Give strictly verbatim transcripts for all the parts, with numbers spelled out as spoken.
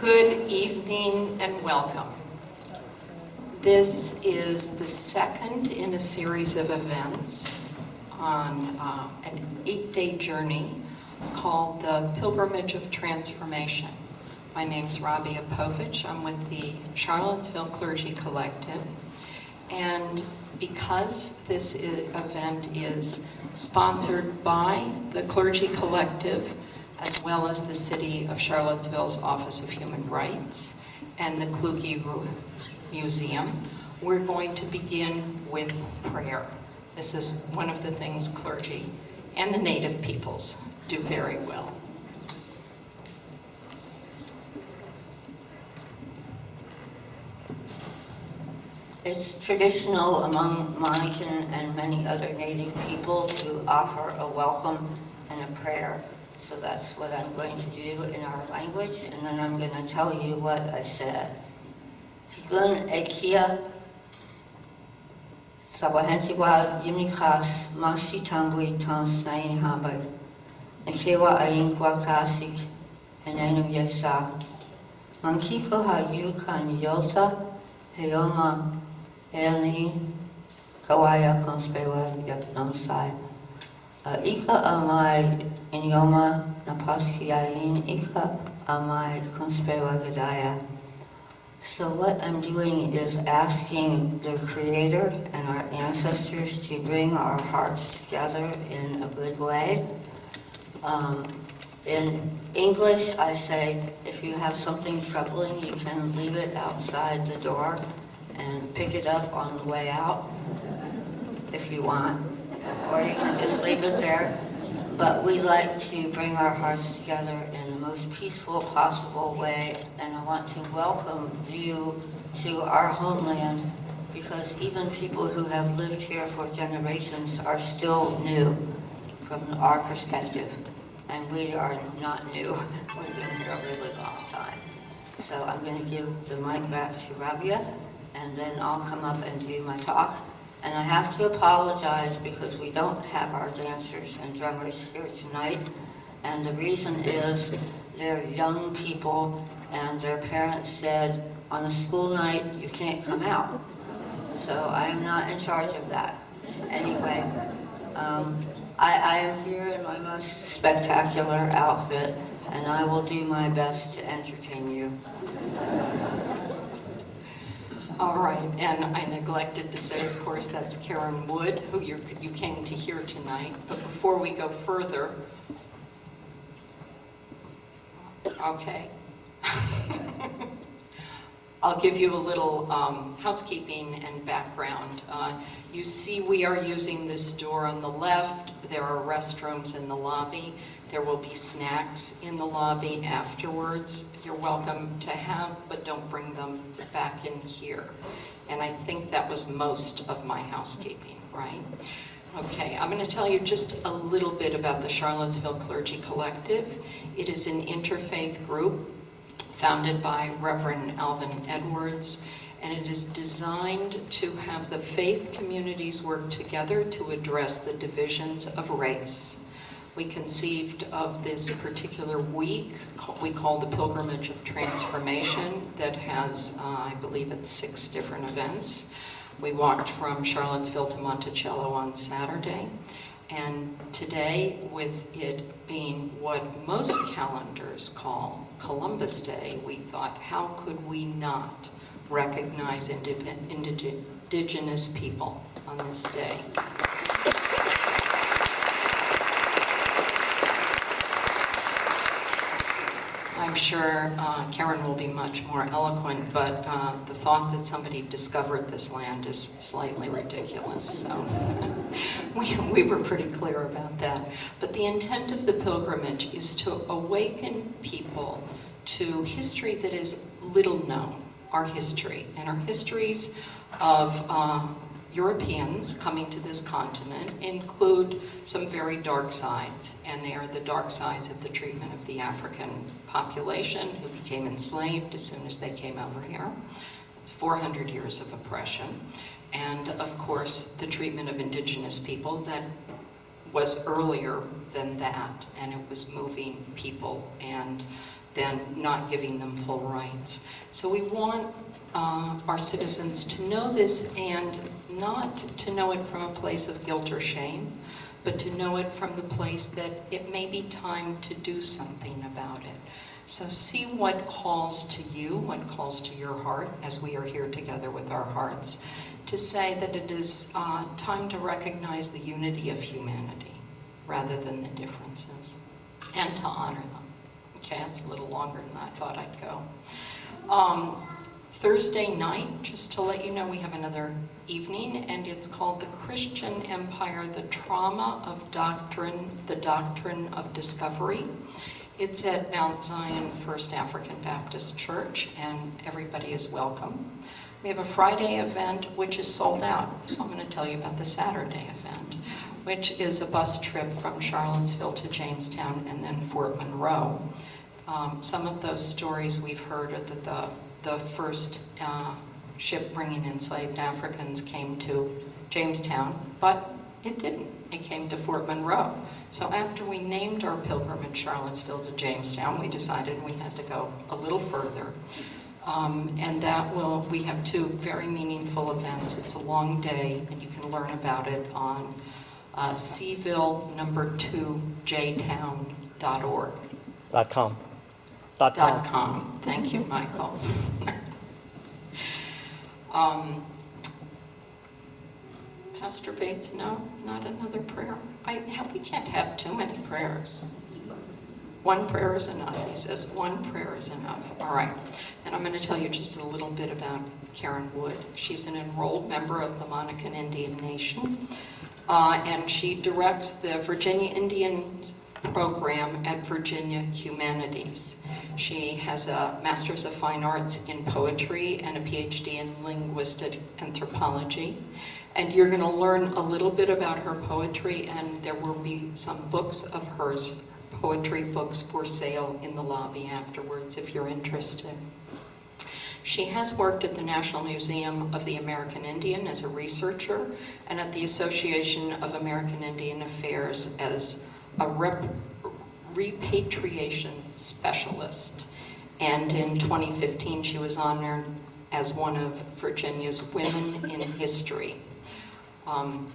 Good evening and welcome. This is the second in a series of events on uh, an eight-day journey called the Pilgrimage of Transformation. My name's Robbie Apovich. I'm with the Charlottesville Clergy Collective. And because this is, event is sponsored by the Clergy Collective, as well as the City of Charlottesville's Office of Human Rights and the Kluge-Ruhe Museum, we're going to begin with prayer. This is one of the things clergy and the native peoples do very well. It's traditional among Monacan and many other native people to offer a welcome and a prayer. So that's what I'm going to do in our language, and then I'm going to tell you what I said. Higun ekia sabahentiwa yimikas masitambui tans nain haber nkewa ayingwa kasik enenu yesa mankiko hayukan yota heyoma elni kawaya konspewa yaknamsai Ika amai inyoma napaskiain ika amai konspewa gadaya. So what I'm doing is asking the Creator and our ancestors to bring our hearts together in a good way. Um, in English, I say, if you have something troubling, you can leave it outside the door and pick it up on the way out, if you want. Or you can just leave it there. But we like to bring our hearts together in the most peaceful possible way, and I want to welcome you to our homeland, because even people who have lived here for generations are still new from our perspective, and we are not new. We've been here a really long time. So I'm going to give the mic back to Rabia, and then I'll come up and do my talk. And I have to apologize because we don't have our dancers and drummers here tonight. And the reason is they're young people and their parents said, on a school night, you can't come out. So I am not in charge of that. Anyway, um, I, I am here in my most spectacular outfit, and I will do my best to entertain you. All right, and I neglected to say, of course, that's Karenne Wood, who you're, you came to hear tonight. But before we go further, okay, I'll give you a little um, housekeeping and background. Uh, you see we are using this door on the left. There are restrooms in the lobby. There will be snacks in the lobby afterwards. You're welcome to have, but don't bring them back in here. And I think that was most of my housekeeping, right? Okay, I'm going to tell you just a little bit about the Charlottesville Clergy Collective. It is an interfaith group founded by Reverend Alvin Edwards, and it is designed to have the faith communities work together to address the divisions of race. We conceived of this particular week, we call the Pilgrimage of Transformation, that has, uh, I believe it's six different events. We walked from Charlottesville to Monticello on Saturday, and today, with it being what most calendars call Columbus Day, we thought, how could we not recognize indig- indig- indigenous people on this day? I'm sure uh, Karenne will be much more eloquent, but uh, the thought that somebody discovered this land is slightly ridiculous, so we, we were pretty clear about that. But the intent of the pilgrimage is to awaken people to history that is little known, our history, and our histories of uh, Europeans coming to this continent include some very dark sides, and they are the dark sides of the treatment of the African population who became enslaved as soon as they came over here. It's four hundred years of oppression. And of course, the treatment of indigenous people that was earlier than that, and it was moving people and than not giving them full rights. So we want uh, our citizens to know this, and not to know it from a place of guilt or shame, but to know it from the place that it may be time to do something about it. So see what calls to you, what calls to your heart, as we are here together with our hearts, to say that it is uh, time to recognize the unity of humanity rather than the differences, and to honor them. Okay, it's a little longer than I thought I'd go. Um, Thursday night, just to let you know, we have another evening, and it's called The Christian Empire, The Trauma of Doctrine, The Doctrine of Discovery. It's at Mount Zion First African Baptist Church, and everybody is welcome. We have a Friday event, which is sold out, so I'm going to tell you about the Saturday event, which is a bus trip from Charlottesville to Jamestown and then Fort Monroe. Um, some of those stories we've heard are that the, the first uh, ship bringing enslaved Africans came to Jamestown, but it didn't. It came to Fort Monroe. So after we named our pilgrimage Charlottesville to Jamestown, we decided we had to go a little further. Um, and that will, we have two very meaningful events. It's a long day, and you can learn about it on uh, C ville two J town dot org. Dot com. Dot com. com. Thank you, Michael. um, Pastor Bates, no, not another prayer. I, we can't have too many prayers. One prayer is enough, he says. One prayer is enough. All right, and I'm going to tell you just a little bit about Karenne Wood. She's an enrolled member of the Monacan Indian Nation, uh, and she directs the Virginia Indian program at Virginia Humanities. She has a Master's of Fine Arts in Poetry and a P H D in Linguistic Anthropology. And you're going to learn a little bit about her poetry, and there will be some books of hers, poetry books for sale in the lobby afterwards if you're interested. She has worked at the National Museum of the American Indian as a researcher, and at the Association of American Indian Affairs as a rep repatriation specialist. And in twenty fifteen, she was honored as one of Virginia's Women in History. Um,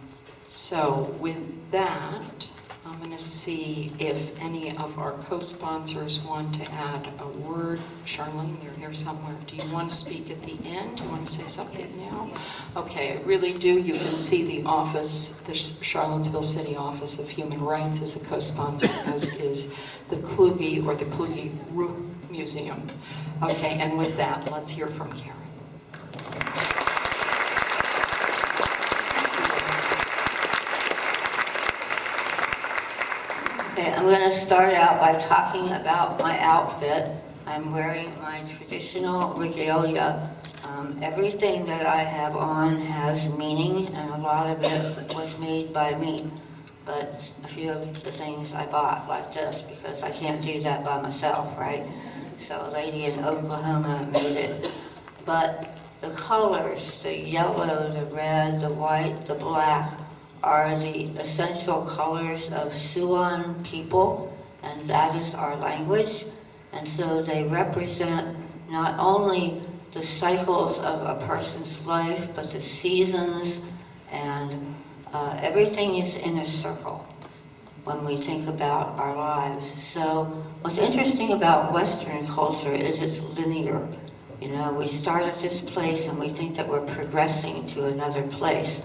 so with that, I'm going to see if any of our co-sponsors want to add a word. Charlene, they're here somewhere. Do you want to speak at the end? Do you want to say something now? Okay, I really do. You can see the office, the Charlottesville City Office of Human Rights is a co-sponsor, as is the Kluge or the Kluge-Ruhe Museum. Okay, and with that, let's hear from Karen. Okay, I'm going to start out by talking about my outfit. I'm wearing my traditional regalia. Um, everything that I have on has meaning, and a lot of it was made by me. But a few of the things I bought, like this, because I can't do that by myself, right? So a lady in Oklahoma made it. But the colors, the yellow, the red, the white, the black, are the essential colors of Siouan people, and that is our language. And so they represent not only the cycles of a person's life, but the seasons, and uh, everything is in a circle when we think about our lives. So what's interesting about Western culture is it's linear. You know, we start at this place and we think that we're progressing to another place.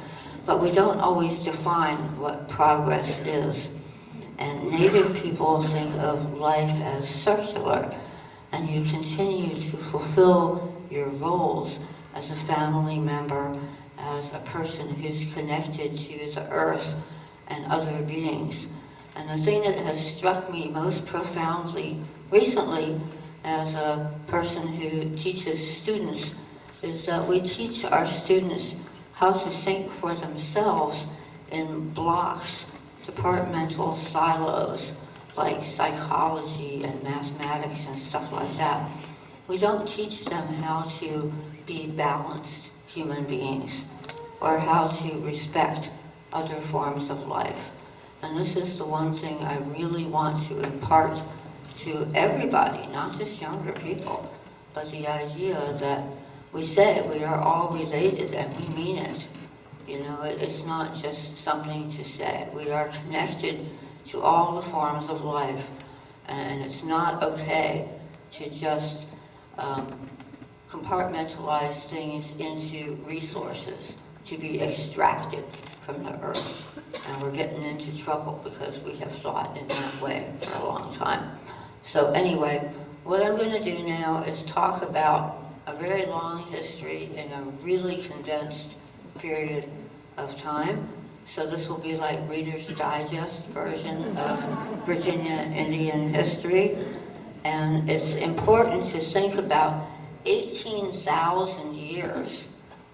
But we don't always define what progress is. And Native people think of life as circular, and you continue to fulfill your roles as a family member, as a person who's connected to the earth and other beings. And the thing that has struck me most profoundly recently as a person who teaches students is that we teach our students how to think for themselves in blocks, departmental silos, like psychology and mathematics and stuff like that. We don't teach them how to be balanced human beings or how to respect other forms of life. And this is the one thing I really want to impart to everybody, not just younger people, but the idea that we say we are all related and we mean it. You know, it, it's not just something to say. We are connected to all the forms of life, and it's not okay to just um, compartmentalize things into resources to be extracted from the earth. And we're getting into trouble because we have thought in that way for a long time. So anyway, what I'm going to do now is talk about a very long history in a really condensed period of time. So this will be like Reader's Digest version of Virginia Indian history. And it's important to think about eighteen thousand years.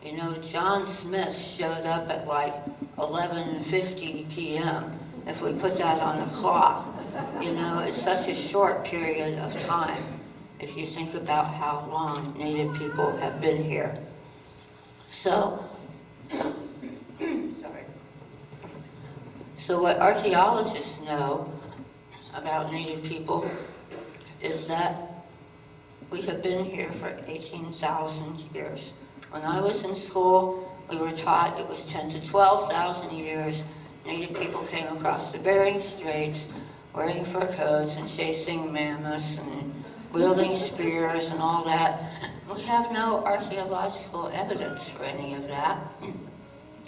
You know, John Smith showed up at like eleven fifty p m If we put that on a clock, you know, it's such a short period of time if you think about how long Native people have been here. So, sorry. So what archaeologists know about Native people is that we have been here for eighteen thousand years. When I was in school, we were taught it was ten to twelve thousand years. Native people came across the Bering Straits, wearing fur coats and chasing mammoths and wielding spears and all that. We have no archaeological evidence for any of that.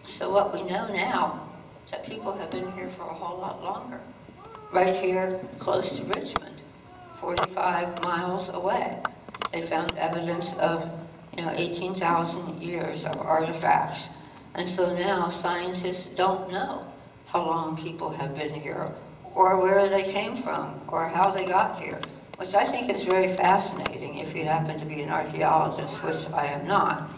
So what we know now is that people have been here for a whole lot longer. Right here, close to Richmond, forty-five miles away, they found evidence of, you know, eighteen thousand years of artifacts. And so now scientists don't know how long people have been here, or where they came from, or how they got here, which I think is very fascinating if you happen to be an archaeologist, which I am not.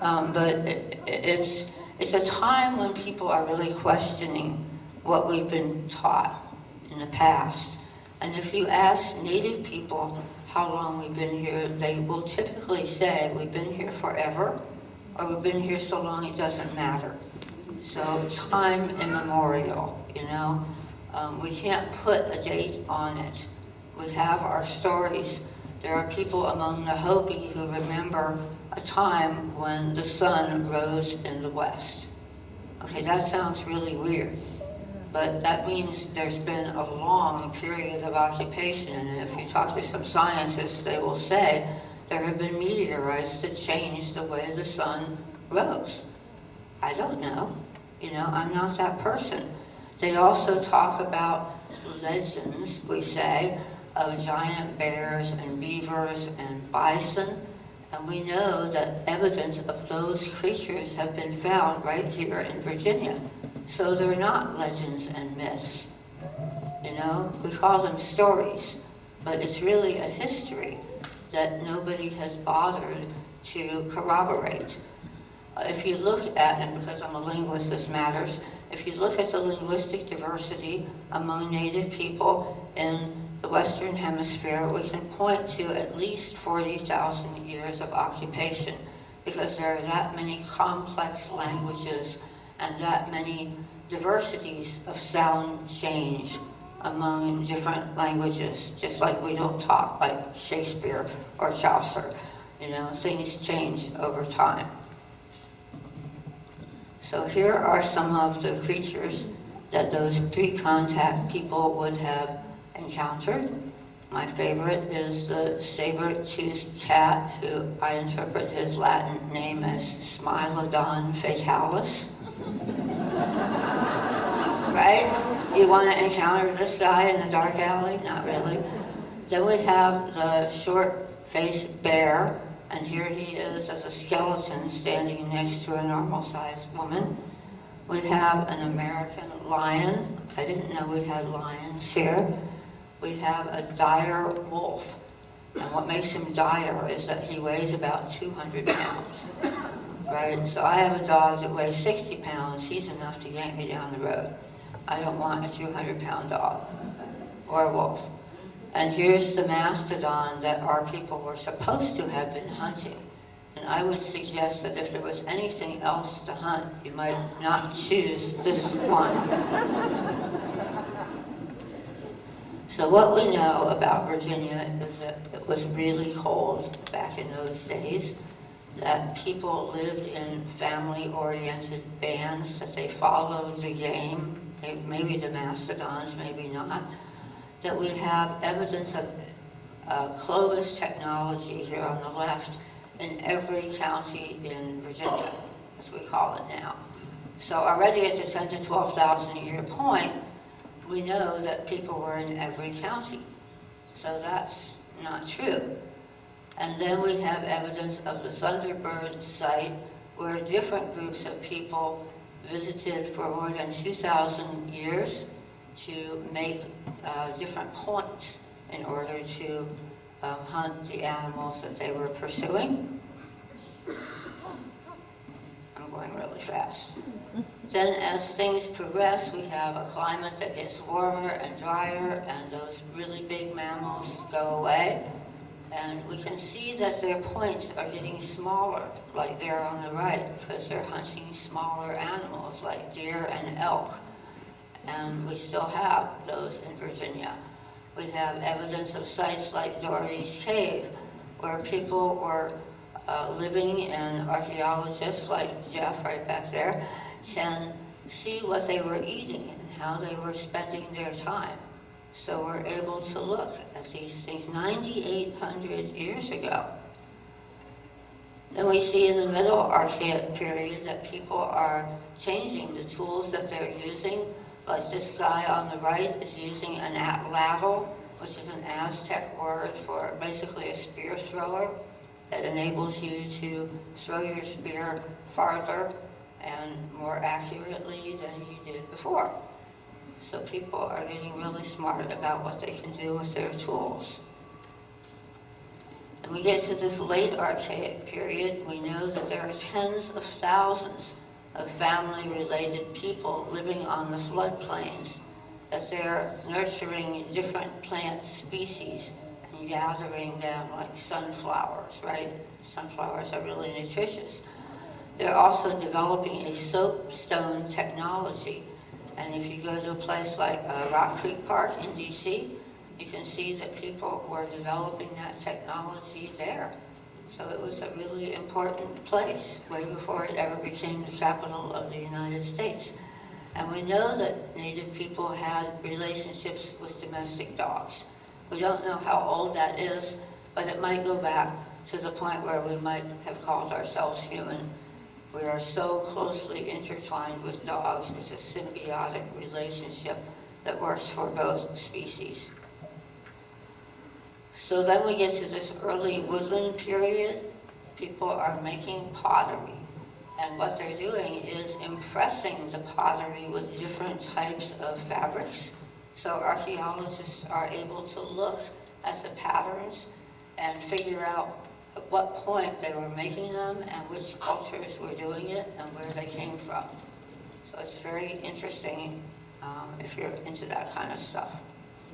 Um, but it, it's, it's a time when people are really questioning what we've been taught in the past. And if you ask Native people how long we've been here, they will typically say we've been here forever, or we've been here so long it doesn't matter. So time immemorial, you know? Um, we can't put a date on it. We have our stories. There are people among the Hopi who remember a time when the sun rose in the west. Okay, that sounds really weird, but that means there's been a long period of occupation, and if you talk to some scientists, they will say there have been meteorites that changed the way the sun rose. I don't know, you know, I'm not that person. They also talk about legends, we say, of giant bears and beavers and bison, and we know that evidence of those creatures have been found right here in Virginia. So they're not legends and myths, you know? We call them stories, but it's really a history that nobody has bothered to corroborate. If you look at, and because I'm a linguist, this matters, if you look at the linguistic diversity among Native people in the Western Hemisphere, we can point to at least forty thousand years of occupation, because there are that many complex languages and that many diversities of sound change among different languages, just like we don't talk like Shakespeare or Chaucer. You know, things change over time. So here are some of the creatures that those pre-contact people would have encountered. My favorite is the saber-toothed cat, who I interpret his Latin name as Smilodon fatalis. Right? You want to encounter this guy in a dark alley? Not really. Then we have the short-faced bear, and here he is as a skeleton standing next to a normal-sized woman. We have an American lion. I didn't know we had lions here. We have a dire wolf, and what makes him dire is that he weighs about two hundred pounds, right? So I have a dog that weighs sixty pounds. He's enough to yank me down the road. I don't want a two hundred pound dog or a wolf. And here's the mastodon that our people were supposed to have been hunting. And I would suggest that if there was anything else to hunt, you might not choose this one. So what we know about Virginia is that it was really cold back in those days, that people lived in family-oriented bands, that they followed the game, maybe the mastodons, maybe not, that we have evidence of uh, Clovis technology here on the left in every county in Virginia, as we call it now. So already at the ten to twelve thousand a year point, we know that people were in every county. So that's not true. And then we have evidence of the Thunderbird site, where different groups of people visited for more than two thousand years to make uh, different points in order to um, hunt the animals that they were pursuing. I'm going really fast. Then as things progress, we have a climate that gets warmer and drier, and those really big mammals go away. And we can see that their points are getting smaller, like they're on the right, because they're hunting smaller animals like deer and elk. And we still have those in Virginia. We have evidence of sites like Dory's Cave, where people were uh, living, and archaeologists like Jeff right back there can see what they were eating and how they were spending their time. So we're able to look at these things nine thousand eight hundred years ago. Then we see in the middle archaic period that people are changing the tools that they're using. Like this guy on the right is using an atlatl, which is an Aztec word for basically a spear thrower that enables you to throw your spear farther and more accurately than you did before. So people are getting really smart about what they can do with their tools. And we get to this late archaic period, we know that there are tens of thousands of family-related people living on the floodplains, that they're nurturing different plant species and gathering them like sunflowers, right? Sunflowers are really nutritious. They're also developing a soapstone technology. And if you go to a place like uh, Rock Creek Park in D C, you can see that people were developing that technology there. So it was a really important place way before it ever became the capital of the United States. And we know that Native people had relationships with domestic dogs. We don't know how old that is, but it might go back to the point where we might have called ourselves human. We are so closely intertwined with dogs. It's a symbiotic relationship that works for both species. So then we get to this early woodland period. People are making pottery. And what they're doing is impressing the pottery with different types of fabrics. So archaeologists are able to look at the patterns and figure out at what point they were making them and which cultures were doing it and where they came from. So it's very interesting um, if you're into that kind of stuff,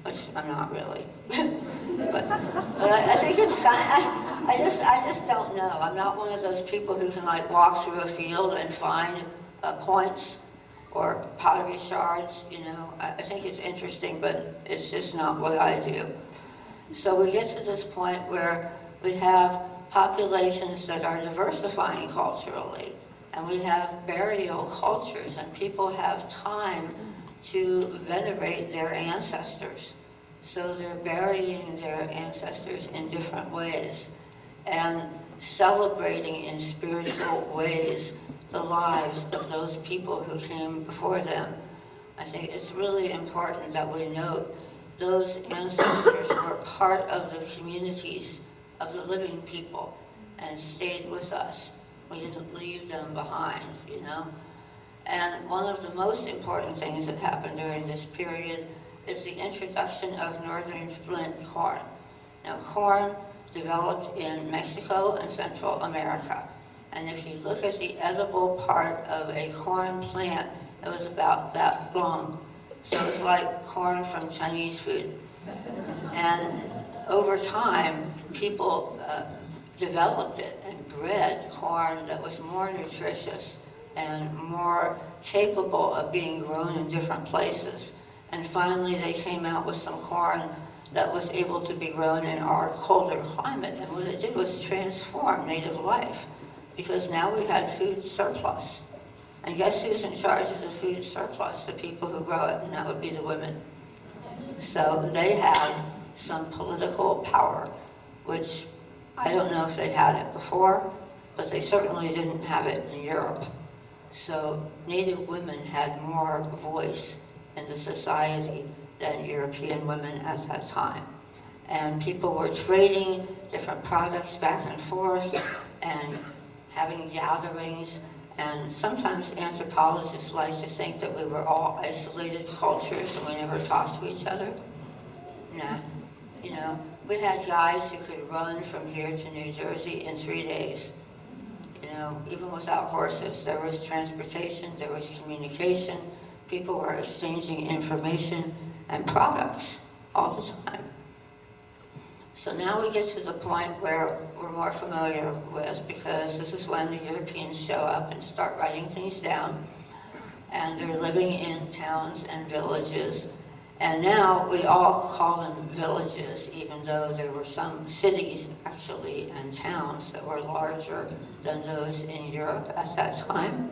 which I'm not really. but but I, I think it's kind of, I, I just I just don't know. I'm not one of those people who can like walk through a field and find uh, points or pottery shards. You know, I, I think it's interesting, but it's just not what I do. So we get to this point where we have populations that are diversifying culturally, and we have burial cultures, and people have time to venerate their ancestors. So they're burying their ancestors in different ways and celebrating in spiritual ways the lives of those people who came before them. I think it's really important that we note those ancestors were part of the communities of the living people and stayed with us. We didn't leave them behind, you know? And one of the most important things that happened during this period is the introduction of northern flint corn. Now, corn developed in Mexico and Central America. And if you look at the edible part of a corn plant, it was about that long. So it's like corn from Chinese food. And over time, people uh, developed it and bred corn that was more nutritious and more capable of being grown in different places. And finally, they came out with some corn that was able to be grown in our colder climate. And what it did was transform native life, because now we had food surplus. And guess who's in charge of the food surplus? The people who grow it, and that would be the women. So they had some political power, which I don't know if they had it before, but they certainly didn't have it in Europe. So Native women had more voice in the society than European women at that time. And people were trading different products back and forth and having gatherings. And sometimes anthropologists like to think that we were all isolated cultures and we never talked to each other. Nah, you know, we had guys who could run from here to New Jersey in three days. You know, even without horses, there was transportation, there was communication, people were exchanging information and products all the time. So now we get to the point where we're more familiar with, because this is when the Europeans show up and start writing things down, and they're living in towns and villages. And now we all call them villages, even though there were some cities actually and towns that were larger than those in Europe at that time.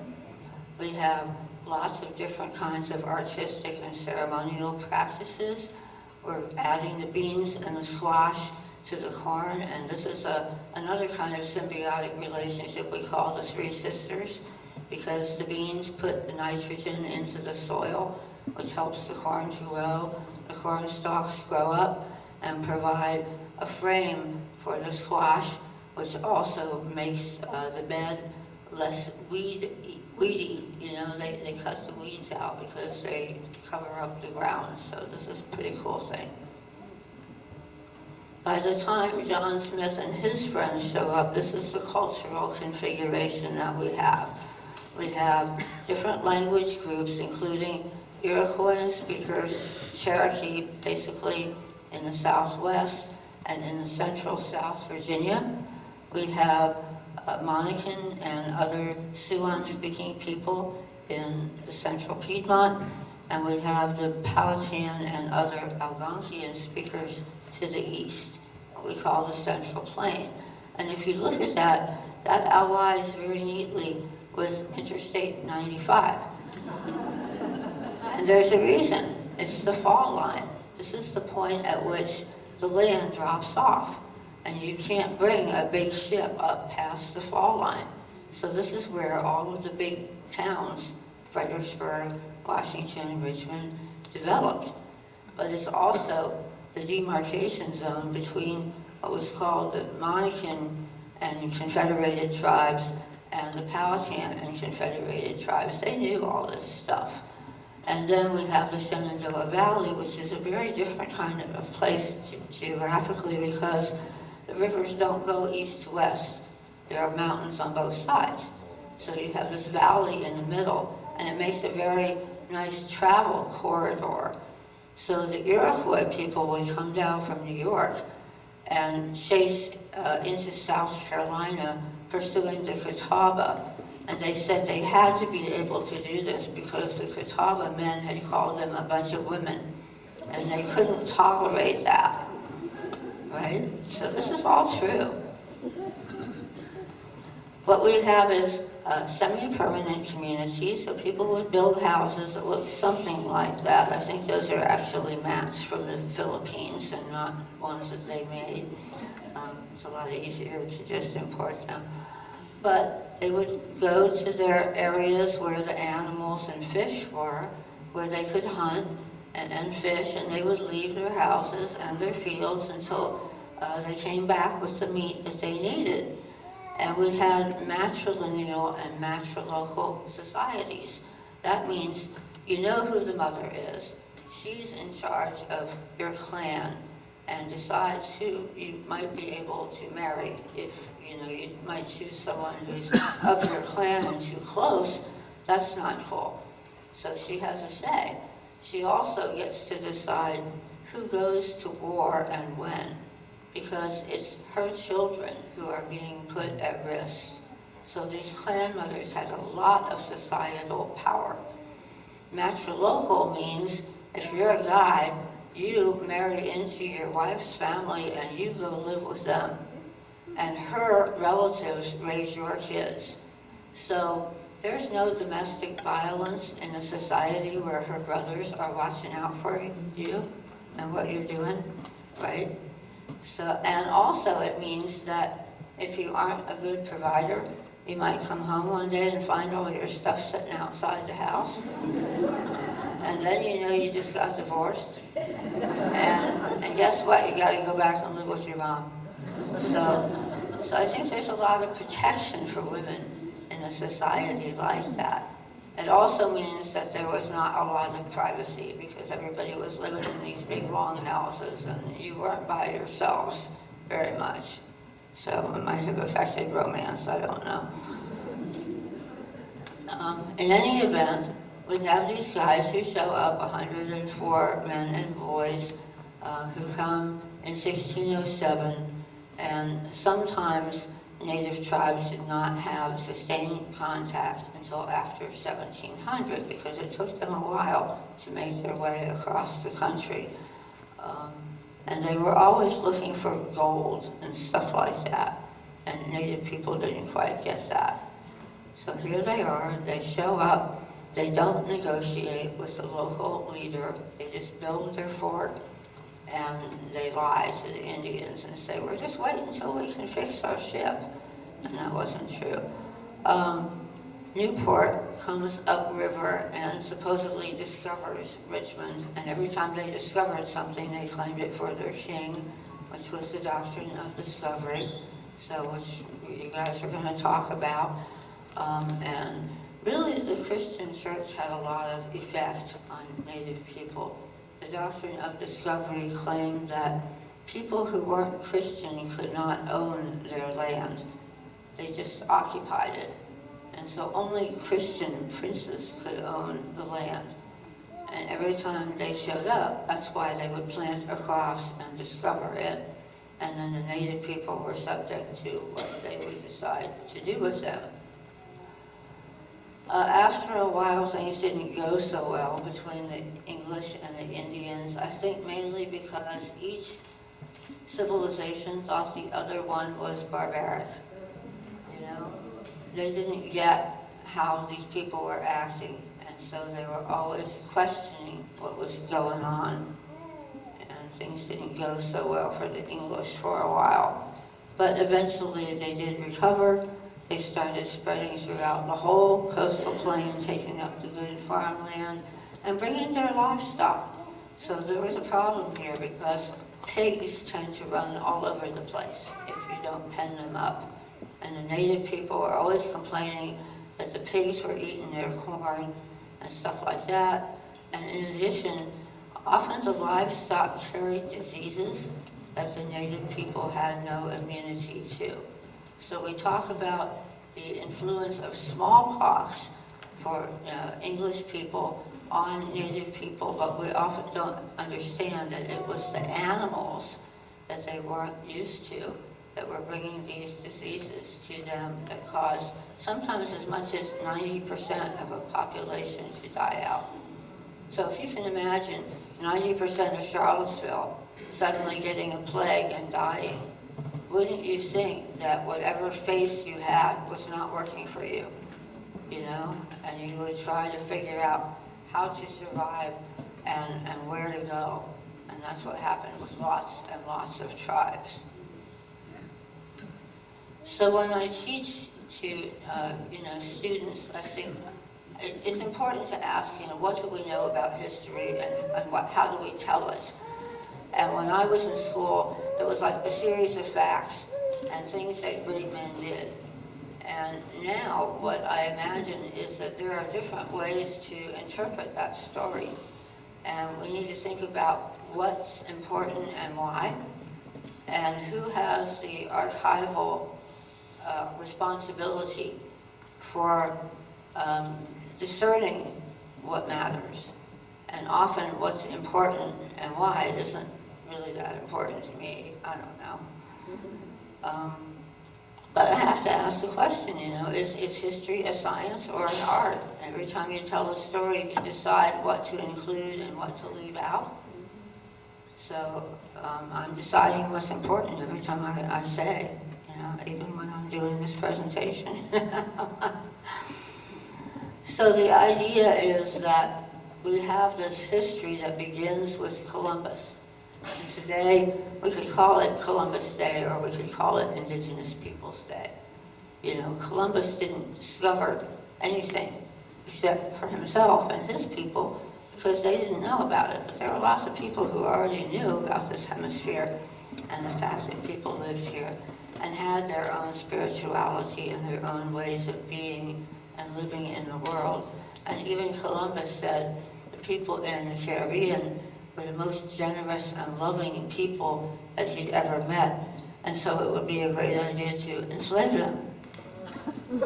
We have lots of different kinds of artistic and ceremonial practices. We're adding the beans and the squash to the corn, and this is a, another kind of symbiotic relationship we call the Three Sisters, because the beans put the nitrogen into the soil, which helps the corn to grow. The corn stalks grow up and provide a frame for the squash, which also makes uh, the bed less weed, weedy. You know, they, they cut the weeds out because they cover up the ground, so this is a pretty cool thing. By the time John Smith and his friends show up, this is the cultural configuration that we have. We have different language groups, including Iroquois speakers, Cherokee, basically in the Southwest and in the Central South Virginia. We have Uh, Monacan and other Siouan-speaking people in the central Piedmont, and we have the Powhatan and other Algonquian speakers to the east, what we call the Central Plain. And if you look at that, that allies very neatly with Interstate ninety-five. And there's a reason. It's the fall line. This is the point at which the land drops off, and you can't bring a big ship up past the fall line. So this is where all of the big towns, Fredericksburg, Washington, Richmond, developed. But it's also the demarcation zone between what was called the Monacan and Confederated tribes and the Powhatan and Confederated tribes. They knew all this stuff. And then we have the Shenandoah Valley, which is a very different kind of place geographically, because the rivers don't go east to west. There are mountains on both sides. So you have this valley in the middle, and it makes a very nice travel corridor. So the Iroquois people would come down from New York and chase uh, into South Carolina, pursuing the Catawba. And they said they had to be able to do this because the Catawba men had called them a bunch of women, and they couldn't tolerate that. Right? So this is all true. What we have is uh, semi-permanent communities, so people would build houses that look something like that. I think those are actually mats from the Philippines and not ones that they made. Um, it's a lot easier to just import them. But they would go to their areas where the animals and fish were, where they could hunt And, and fish, and they would leave their houses and their fields until uh, they came back with the meat that they needed. And we had matrilineal and matrilocal societies. That means you know who the mother is. She's in charge of your clan and decides who you might be able to marry. If you know, you might choose someone who's of your clan and too close, that's not cool. So she has a say. She also gets to decide who goes to war and when, because it's her children who are being put at risk. So these clan mothers had a lot of societal power. Matrilocal means If you're a guy, you marry into your wife's family and you go live with them. And her relatives raise your kids. So there's no domestic violence in a society where her brothers are watching out for you and what you're doing, right? So, and also it means that if you aren't a good provider, you might come home one day and find all your stuff sitting outside the house. And then you know you just got divorced. And, and guess what? You gotta go back and live with your mom. So, so I think there's a lot of protection for women in a society like that. It also means that there was not a lot of privacy because everybody was living in these big long houses and you weren't by yourselves very much. So it might have affected romance, I don't know. Um, in any event, we have these guys who show up, one hundred four men and boys uh, who come in sixteen oh seven. And sometimes native tribes did not have sustained contact until after seventeen hundred because it took them a while to make their way across the country. Um, and they were always looking for gold and stuff like that. And native people didn't quite get that. So here they are, they show up, they don't negotiate with the local leader, they just build their fort. And they lie to the Indians and say, we're just waiting until we can fix our ship. And that wasn't true. Um, Newport comes upriver and supposedly discovers Richmond. And every time they discovered something, they claimed it for their king, which was the doctrine of discovery, so which you guys are going to talk about. Um, and really, the Christian church had a lot of effect on native people. The doctrine of discovery claimed that people who weren't Christian could not own their land. They just occupied it. And so only Christian princes could own the land. And every time they showed up, that's why they would plant a cross and discover it. And then the native people were subject to what they would decide to do with them. Uh, after a while, things didn't go so well between the English and the Indians, I think mainly because each civilization thought the other one was barbaric, you know? They didn't get how these people were acting, and so they were always questioning what was going on, and things didn't go so well for the English for a while. But eventually, they did recover. They started spreading throughout the whole coastal plain, taking up the good farmland, and bringing their livestock. So there was a problem here because pigs tend to run all over the place if you don't pen them up. And the native people were always complaining that the pigs were eating their corn and stuff like that. And in addition, often the livestock carried diseases that the native people had no immunity to. So we talk about the influence of smallpox for uh, English people on native people, but we often don't understand that it was the animals that they weren't used to that were bringing these diseases to them that caused sometimes as much as ninety percent of a population to die out. So if you can imagine ninety percent of Charlottesville suddenly getting a plague and dying, wouldn't you think that whatever face you had was not working for you, you know? And you would try to figure out how to survive and, and where to go. And that's what happened with lots and lots of tribes. So when I teach to, uh, you know, students, I think it, it's important to ask, you know, what do we know about history and, and what, how do we tell it? And when I was in school, it was like a series of facts and things that great men did. And now what I imagine is that there are different ways to interpret that story. And we need to think about what's important and why, and who has the archival uh, responsibility for um, discerning what matters. And often what's important and why isn't really that important to me, I don't know. Um, But I have to ask the question, you know, is, is history a science or an art? Every time you tell a story, you decide what to include and what to leave out. So um, I'm deciding what's important every time I, I say, you know, even when I'm doing this presentation. So the idea is that we have this history that begins with Columbus. And today, we could call it Columbus Day, or we could call it Indigenous Peoples Day. You know, Columbus didn't discover anything except for himself and his people, because they didn't know about it. But there were lots of people who already knew about this hemisphere and the fact that people lived here and had their own spirituality and their own ways of being and living in the world. And even Columbus said the people in the Caribbean were the most generous and loving people that he'd ever met, and so it would be a great idea to enslave them,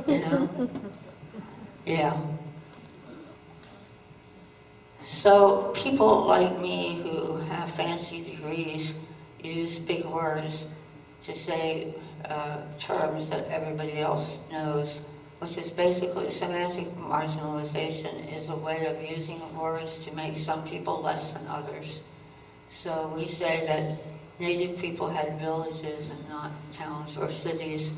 you know? Yeah. So people like me who have fancy degrees use big words to say uh, terms that everybody else knows, which is basically semantic marginalization is a way of using words to make some people less than others. So we say that Native people had villages and not towns or cities.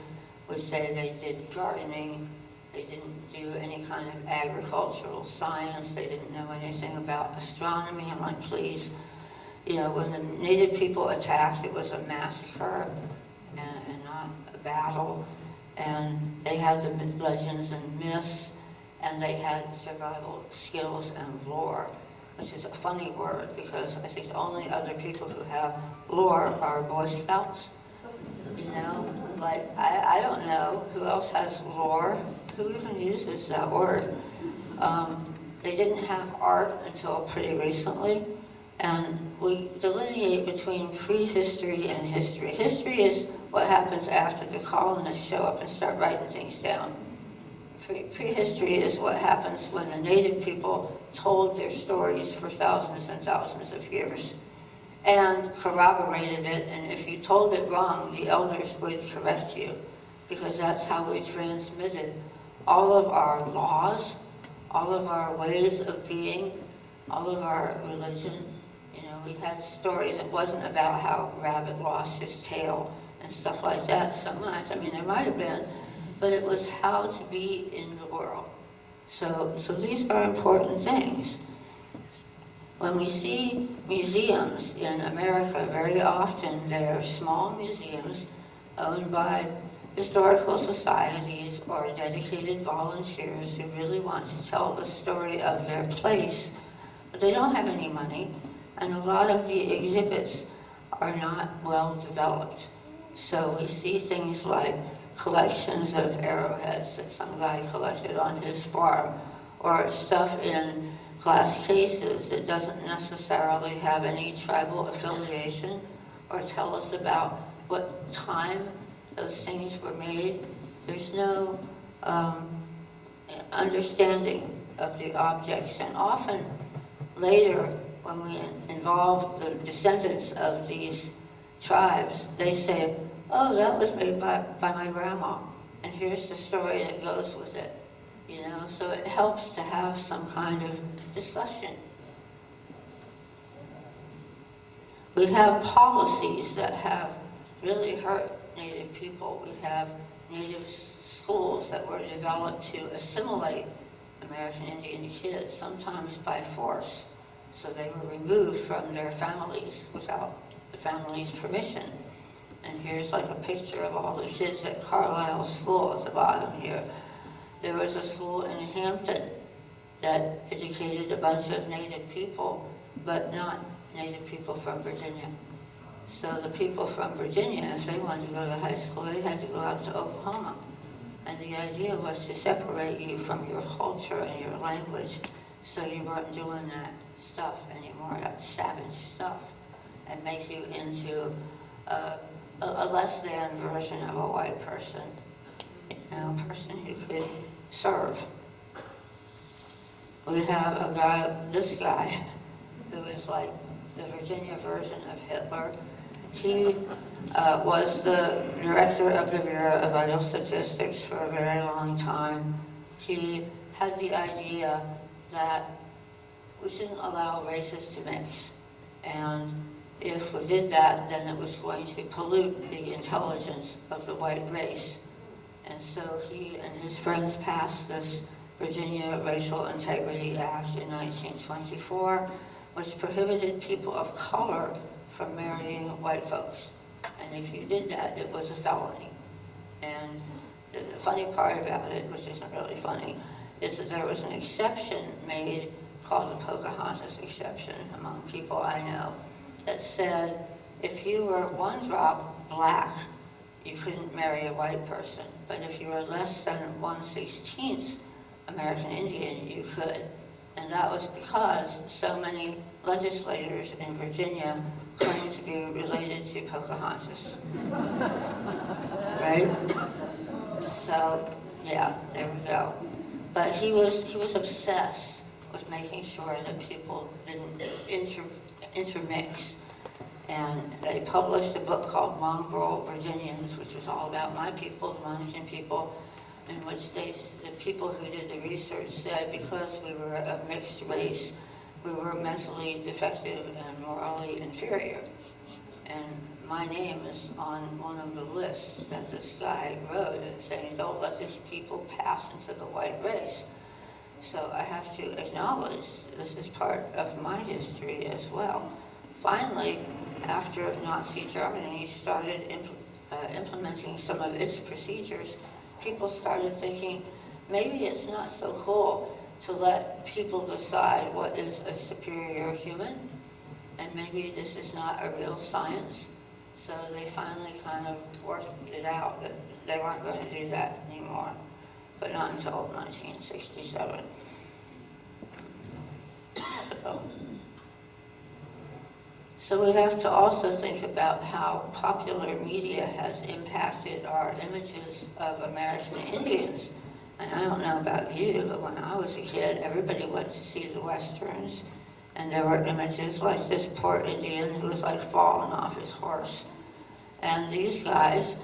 We say they did gardening, they didn't do any kind of agricultural science, they didn't know anything about astronomy. I'm like, please, you know, when the Native people attacked, it was a massacre and, and not a battle. And they had the legends and myths, and they had survival skills and lore, which is a funny word because I think the only other people who have lore are Boy Scouts. You know, like I, I don't know who else has lore. Who even uses that word? Um, they didn't have art until pretty recently, and we delineate between prehistory and history. History is what happens after the colonists show up and start writing things down. Pre prehistory is what happens when the Native people told their stories for thousands and thousands of years and corroborated it, and if you told it wrong, the elders would correct you, because that's how we transmitted all of our laws, all of our ways of being, all of our religion. You know, we had stories. It wasn't about how rabbit lost his tail and stuff like that so much. I mean, there might have been, but it was how to be in the world. So, so these are important things. When we see museums in America, very often they are small museums owned by historical societies or dedicated volunteers who really want to tell the story of their place, but they don't have any money, and a lot of the exhibits are not well developed. So we see things like collections of arrowheads that some guy collected on his farm, or stuff in glass cases that doesn't necessarily have any tribal affiliation or tell us about what time those things were made. There's no um, understanding of the objects, and often later when we involve the descendants of these tribes, they say, oh, that was made by, by my grandma, and here's the story that goes with it, you know? So it helps to have some kind of discussion. We have policies that have really hurt Native people. We have Native schools that were developed to assimilate American Indian kids, sometimes by force. So they were removed from their families without the family's permission. And here's like a picture of all the kids at Carlisle School at the bottom here. There was a school in Hampton that educated a bunch of Native people, but not Native people from Virginia. So the people from Virginia, if they wanted to go to high school, they had to go out to Oklahoma. And the idea was to separate you from your culture and your language, so you weren't doing that stuff anymore, that savage stuff, and make you into uh, a, a less than version of a white person, you know, a person who could serve. We have a guy, this guy, who is like the Virginia version of Hitler, She uh, was the director of the Bureau of Vital Statistics for a very long time. She had the idea that we shouldn't allow races to mix. And if we did that, then it was going to pollute the intelligence of the white race. And so he and his friends passed this Virginia Racial Integrity Act in nineteen twenty-four, which prohibited people of color from marrying white folks. And if you did that, it was a felony. And the funny part about it, which isn't really funny, is that there was an exception made called the Pocahontas exception among people I know that said if you were one drop black, you couldn't marry a white person. But if you were less than one sixteenth American Indian, you could. And that was because so many legislators in Virginia claimed to be related to Pocahontas. Right? So, yeah, there we go. But he was, he was obsessed with making sure that people didn't inter, intermix. And they published a book called Mongrel Virginians, which was all about my people, the Monacan people, in which they, the people who did the research said because we were of mixed race, we were mentally defective and morally inferior. And my name is on one of the lists that this guy wrote saying, don't let these people pass into the white race. So I have to acknowledge this is part of my history as well. Finally, after Nazi Germany started impl uh, implementing some of its procedures, people started thinking, maybe it's not so cool to let people decide what is a superior human, and maybe this is not a real science. So they finally kind of worked it out that they weren't going to do that anymore, but not until nineteen sixty-seven. So, so we have to also think about how popular media has impacted our images of American Indians. And I don't know about you, but when I was a kid, everybody went to see the Westerns. And there were images like this poor Indian who was like falling off his horse. And these guys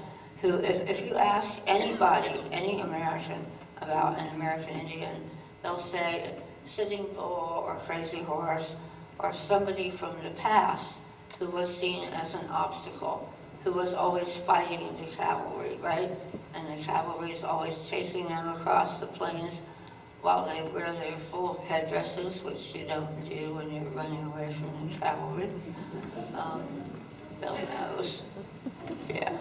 who, if, if you ask anybody, any American, about an American Indian, they'll say Sitting Bull or Crazy Horse or somebody from the past who was seen as an obstacle, who was always fighting the cavalry, right? And the cavalry is always chasing them across the plains while they wear their full headdresses, which you don't do when you're running away from the cavalry. Um, Bill knows. Yeah.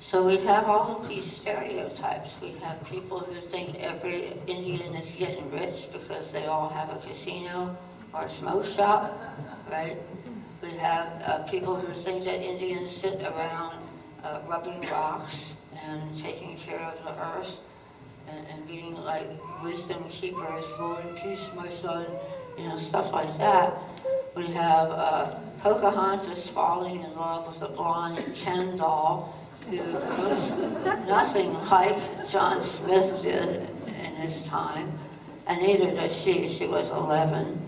So we have all of these stereotypes. We have people who think every Indian is getting rich because they all have a casino or a smoke shop, right? We have uh, people who think that Indians sit around uh, rubbing rocks and taking care of the earth and, and being like wisdom keepers, Lord, peace, my son, you know, stuff like that. We have uh, Pocahontas falling in love with a blonde Ken doll who was nothing like John Smith did in his time, and neither does she. She was eleven.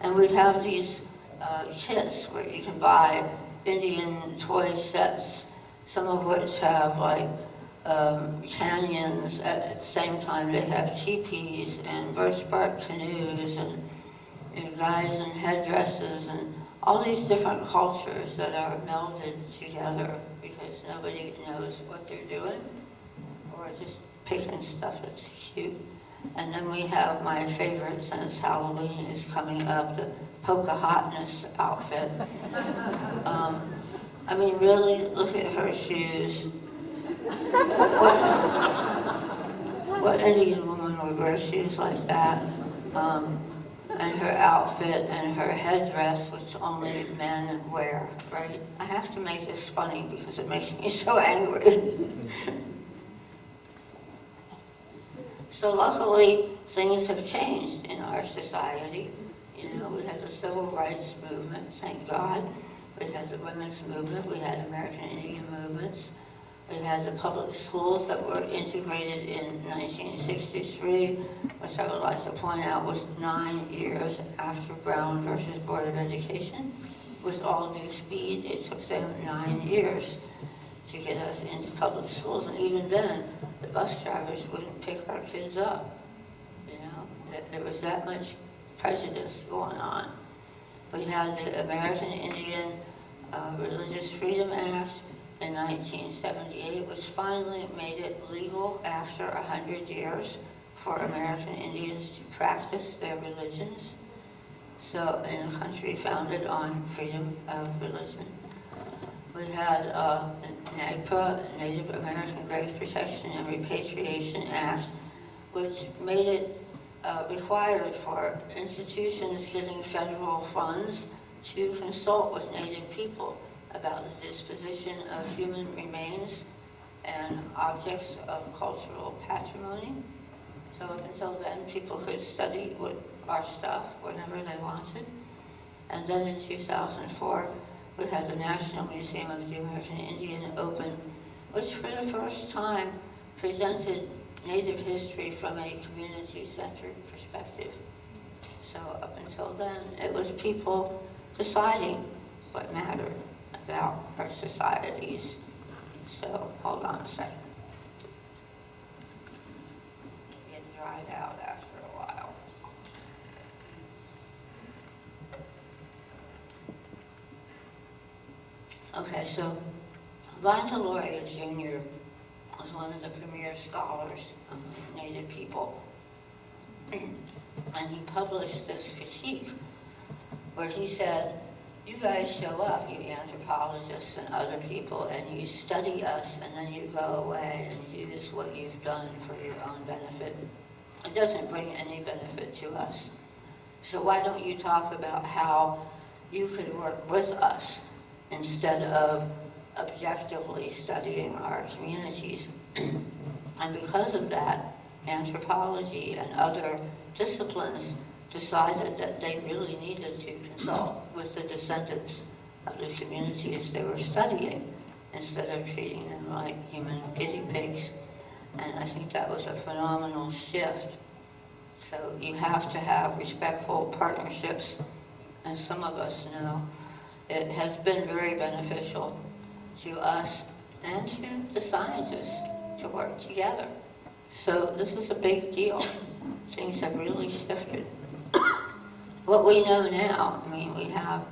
And we have these uh, kits where you can buy Indian toy sets, some of which have like um, canyons. At the same time, they have teepees and birch bark canoes and you know, guys in headdresses and all these different cultures that are melded together because nobody knows what they're doing or just picking stuff that's cute. And then we have my favorite since Halloween is coming up, the Pocahontas outfit. Um, I mean, really, look at her shoes. What, what Indian woman would wear shoes like that? Um, and her outfit and her headdress, which only men wear, right? I have to make this funny because it makes me so angry. So luckily, things have changed in our society. You know, we had the Civil Rights Movement, thank God. We had the Women's Movement, we had American Indian movements. We had the public schools that were integrated in nineteen sixty-three, which I would like to point out was nine years after Brown versus Board of Education, with all due speed. It took them nine years to get us into public schools, and even then, the bus drivers wouldn't pick our kids up. You know, there was that much prejudice going on. We had the American Indian uh, Religious Freedom Act in nineteen seventy-eight, which finally made it legal after one hundred years for American Indians to practice their religions. So, in a country founded on freedom of religion. We had uh, NAGPRA, Native American Grave Protection and Repatriation Act, which made it uh, required for institutions getting federal funds to consult with Native people about the disposition of human remains and objects of cultural patrimony. So up until then, people could study what, our stuff whenever they wanted. And then in two thousand four, we had the National Museum of the American Indian open, which for the first time presented Native history from a community-centered perspective. So up until then, it was people deciding what mattered about our societies. So hold on a second. Get dried out after a while. Okay, so Von Deloria Junior was one of the premier scholars among Native people. And he published this critique where he said, you guys show up, you anthropologists and other people, and you study us, and then you go away and use what you've done for your own benefit. It doesn't bring any benefit to us. So why don't you talk about how you could work with us instead of objectively studying our communities? And because of that, anthropology and other disciplines decided that they really needed to consult with the descendants of the communities they were studying instead of treating them like human guinea pigs. And I think that was a phenomenal shift. So you have to have respectful partnerships, and some of us know it has been very beneficial to us and to the scientists to work together. So this is a big deal. Things have really shifted. What we know now, I mean, we have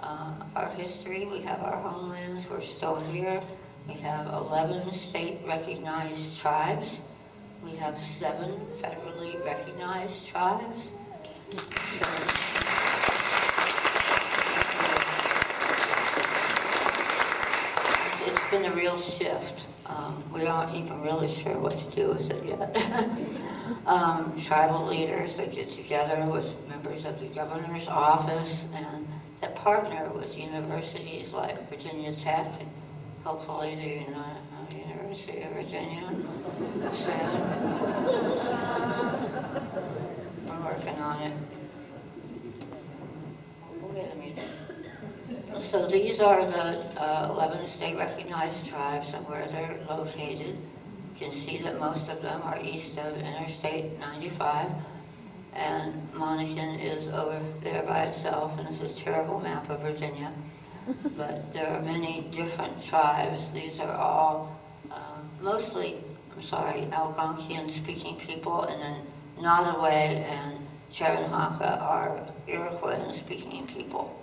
uh, our history, we have our homelands, we're still here. We have eleven state-recognized tribes. We have seven federally recognized tribes. So, it's been a real shift. Um, we aren't even really sure what to do with it yet. um, tribal leaders that get together with members of the governor's office and that partner with universities like Virginia Tech and hopefully the uh, University of Virginia soon. We're working on it. We'll get a meeting. So these are the uh, eleven state-recognized tribes and where they're located. You can see that most of them are east of Interstate ninety-five, and Monacan is over there by itself, and this is a terrible map of Virginia. But there are many different tribes. These are all uh, mostly, I'm sorry, Algonquian-speaking people, and then Nottoway and Charenhaka are Iroquois-speaking people.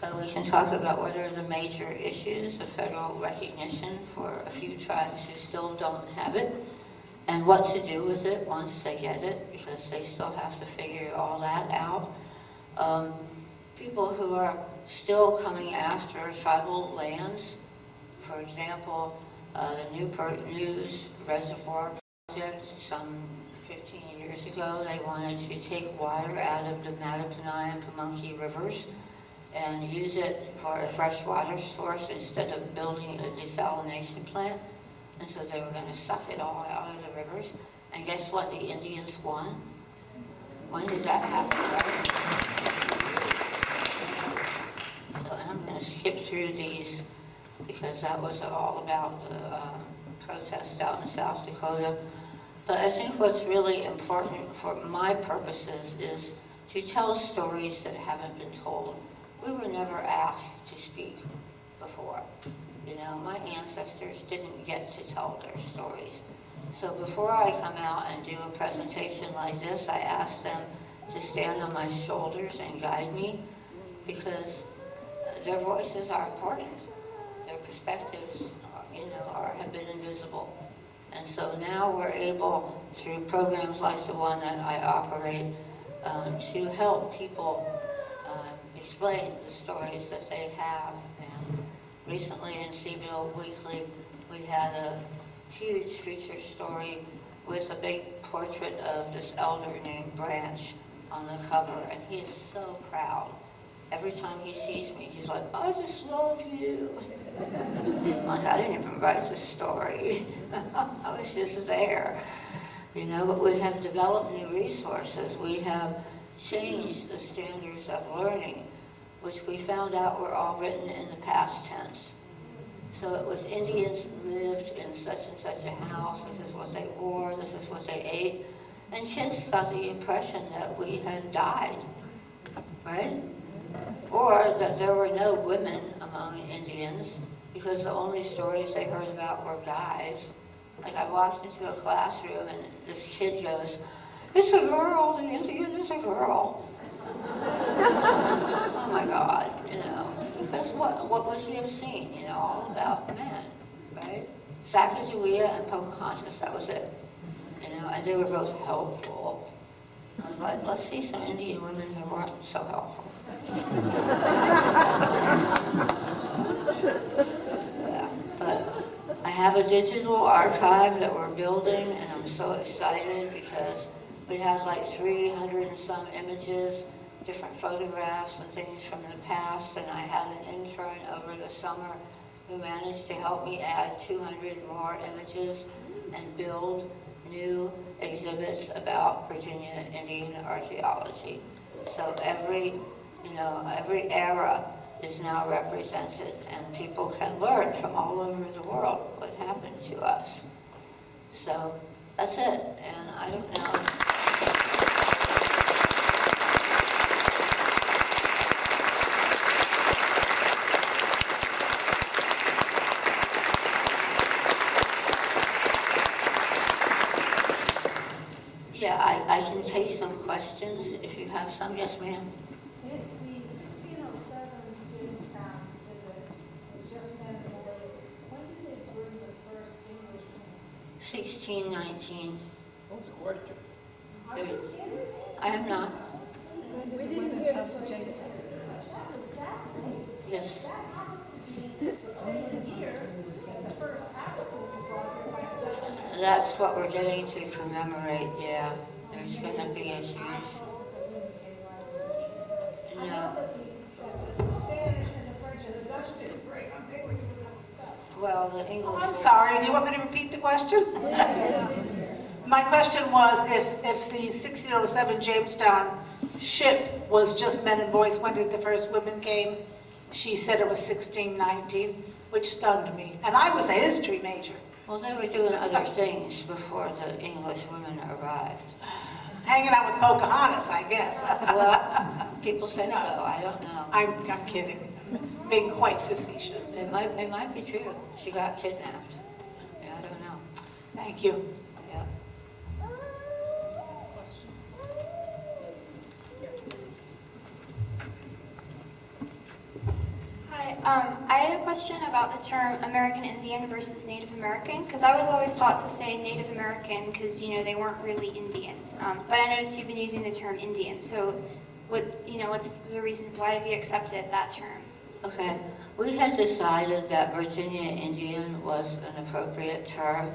So we can talk about what are the major issues of federal recognition for a few tribes who still don't have it, and what to do with it once they get it, because they still have to figure all that out. Um, people who are still coming after tribal lands, for example, uh, the Newport News Reservoir Project, some fifteen years ago, they wanted to take water out of the Mattaponi and Pamunkey rivers and use it for a fresh water source instead of building a desalination plant. And so they were going to suck it all out of the rivers. And guess what? The Indians won. When does that happen, right? So I'm going to skip through these because that was all about the um, protest out in South Dakota. But I think what's really important for my purposes is to tell stories that haven't been told. We were never asked to speak before. You know, my ancestors didn't get to tell their stories. So before I come out and do a presentation like this, I ask them to stand on my shoulders and guide me, because their voices are important. Their perspectives, you know, are, have been invisible. And so now we're able, through programs like the one that I operate, um, to help people um, explain the stories that they have. And recently in Cville Weekly, we had a huge feature story with a big portrait of this elder named Branch on the cover, and he is so proud. Every time he sees me, he's like, I just love you. I'm like, I didn't even write this story. I was just there. You know, but we have developed new resources. We have changed the standards of learning, which we found out were all written in the past tense. So it was Indians lived in such and such a house, this is what they wore, this is what they ate. And kids got the impression that we had died, right? Or that there were no women among Indians, because the only stories they heard about were guys. Like, I walked into a classroom and this kid goes, it's a girl, the Indian is a girl. Oh my God, you know, because what, what would he have seen, you know, all about men, right? Sacagawea and Pocahontas, that was it, you know, and they were both helpful. I was like, let's see some Indian women who weren't so helpful. Yeah, but I have a digital archive that we're building, and I'm so excited because we have like three hundred and some images, different photographs and things from the past, and I had an intern over the summer who managed to help me add two hundred more images and build new exhibits about Virginia Indian archaeology. So every, you know, every era is now represented, and people can learn from all over the world what happened to us. So that's it, and I don't know. Yeah, I, I can take some questions if you have some. Yes, ma'am. sixteen nineteen. What was the question? I am not. We didn't hear the Jamestown. Yes. That happens to be the same year that the first Africans were brought here by. That's what we're getting to commemorate, yeah. There's going to be issues. No. Well, the English... Oh, I'm sorry, do you want me to repeat the question? My question was, if, if the sixteen oh seven Jamestown ship was just men and boys, when did the first women came? She said it was sixteen nineteen, which stunned me. And I was a history major. Well, they were doing so, other things before the English women arrived. Hanging out with Pocahontas, I guess. Well, people say no. So, I don't know. I'm, I'm kidding. Being quite facetious. It might, it might be true. She got kidnapped. Yeah, I don't know. Thank you. Yeah. Hi. Um, I had a question about the term American Indian versus Native American, because I was always taught to say Native American because, you know, they weren't really Indians. Um, but I noticed you've been using the term Indian. So, what, you know, what's the reason why have you accepted that term? Okay, we had decided that Virginia Indian was an appropriate term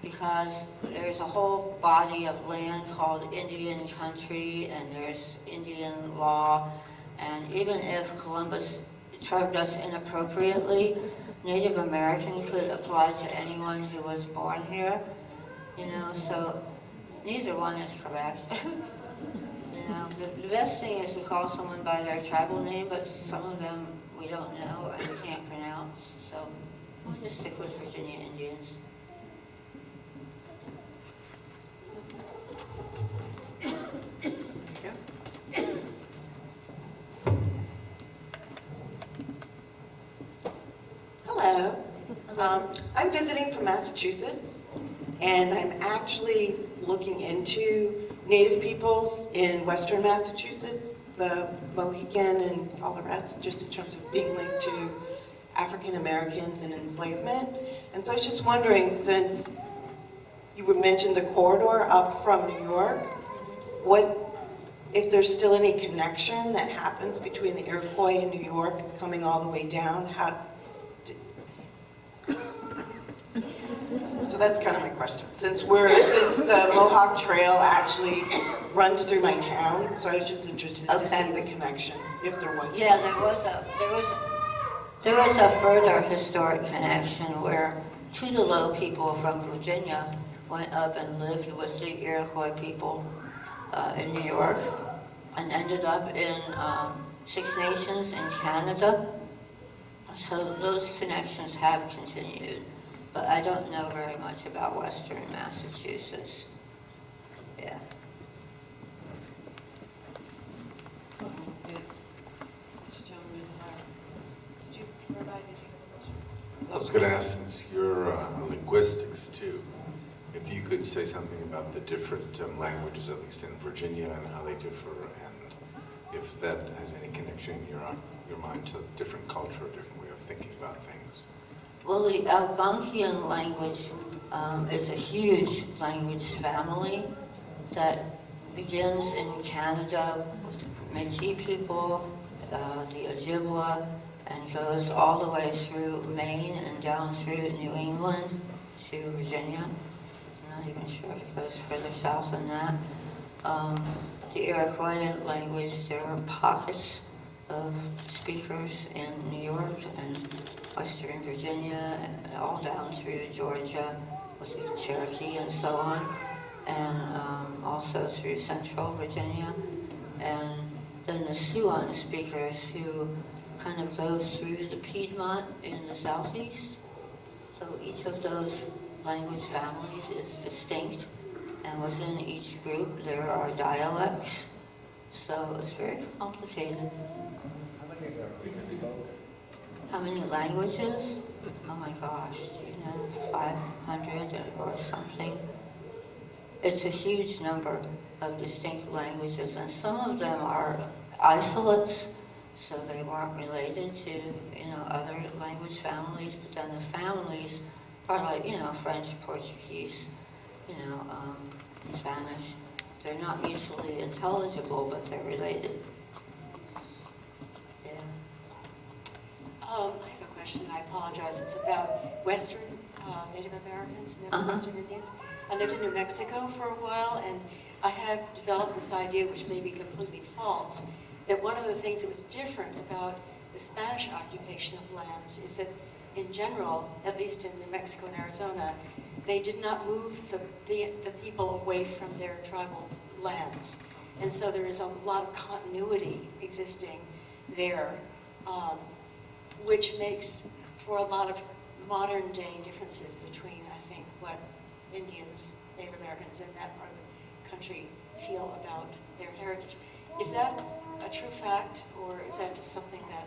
because there's a whole body of land called Indian country, and there's Indian law, and even if Columbus termed us inappropriately, Native American could apply to anyone who was born here, you know, so neither one is correct. You know, the, the best thing is to call someone by their tribal name, but some of them we don't know and can't pronounce, so we'll just stick with Virginia Indians. Um, I'm visiting from Massachusetts, and I'm actually looking into Native peoples in western Massachusetts, the Mohican and all the rest, just in terms of being linked to African Americans and enslavement. And so I was just wondering, since you would mention the corridor up from New York, what, if there's still any connection that happens between the Iroquois and New York coming all the way down, how, so that's kind of my question. Since we're, since the Mohawk Trail actually runs through my town, so I was just interested okay. to see the connection, if there was. Yeah, one. there was a, there was, a, there was a further historic connection where Tutelo people from Virginia went up and lived with the Iroquois people uh, in New York, and ended up in um, Six Nations in Canada. So those connections have continued, but I don't know very much about western Massachusetts. Yeah. This gentleman, did you provide, did you have a question? I was going to ask, since you're uh, linguistics too, if you could say something about the different um, languages, at least in Virginia, and how they differ, and if that has any connection in your, your mind to different culture, different way of thinking about things. Well, the Algonquian language um, is a huge language family that begins in Canada with the Métis people, uh, the Ojibwa, and goes all the way through Maine and down through New England to Virginia. I'm not even sure if it goes further south than that. Um, the Iroquois language, there are pockets of speakers in New York and Western Virginia, and all down through Georgia with the Cherokee and so on, and um, also through Central Virginia. And then the Siouan speakers who kind of go through the Piedmont in the southeast. So each of those language families is distinct, and within each group there are dialects. So it's very complicated. How many languages? Oh my gosh, do you know, five hundred or something? It's a huge number of distinct languages, and some of them are isolates, so they weren't related to, you know, other language families, but then the families are like, you know, French, Portuguese, you know, um, Spanish. They're not mutually intelligible, but they're related. Yeah. Um, I have a question, I apologize. It's about Western uh, Native Americans, uh-huh. Western Indians. I lived in New Mexico for a while, and I have developed this idea, which may be completely false, that one of the things that was different about the Spanish occupation of lands is that, in general, at least in New Mexico and Arizona, they did not move the, the, the people away from their tribal lands. And so there is a lot of continuity existing there, um, which makes for a lot of modern day differences between, I think, what Indians, Native Americans in that part of the country feel about their heritage. Is that a true fact, or is that just something that,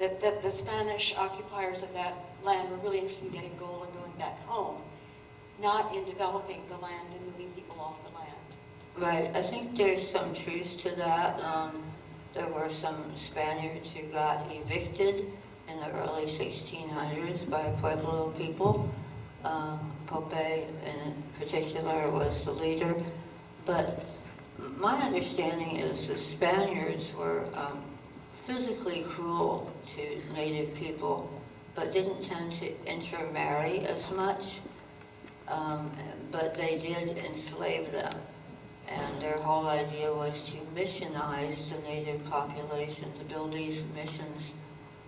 that, that the Spanish occupiers of that land were really interested in getting gold and going back home, not in developing the land and moving people off the land? Right, I think there's some truth to that. Um, there were some Spaniards who got evicted in the early sixteen hundreds by Pueblo people. Um, Pope in particular was the leader. But my understanding is the Spaniards were um, physically cruel to Native people, but didn't tend to intermarry as much. Um, but they did enslave them, and their whole idea was to missionize the native population, to build these missions,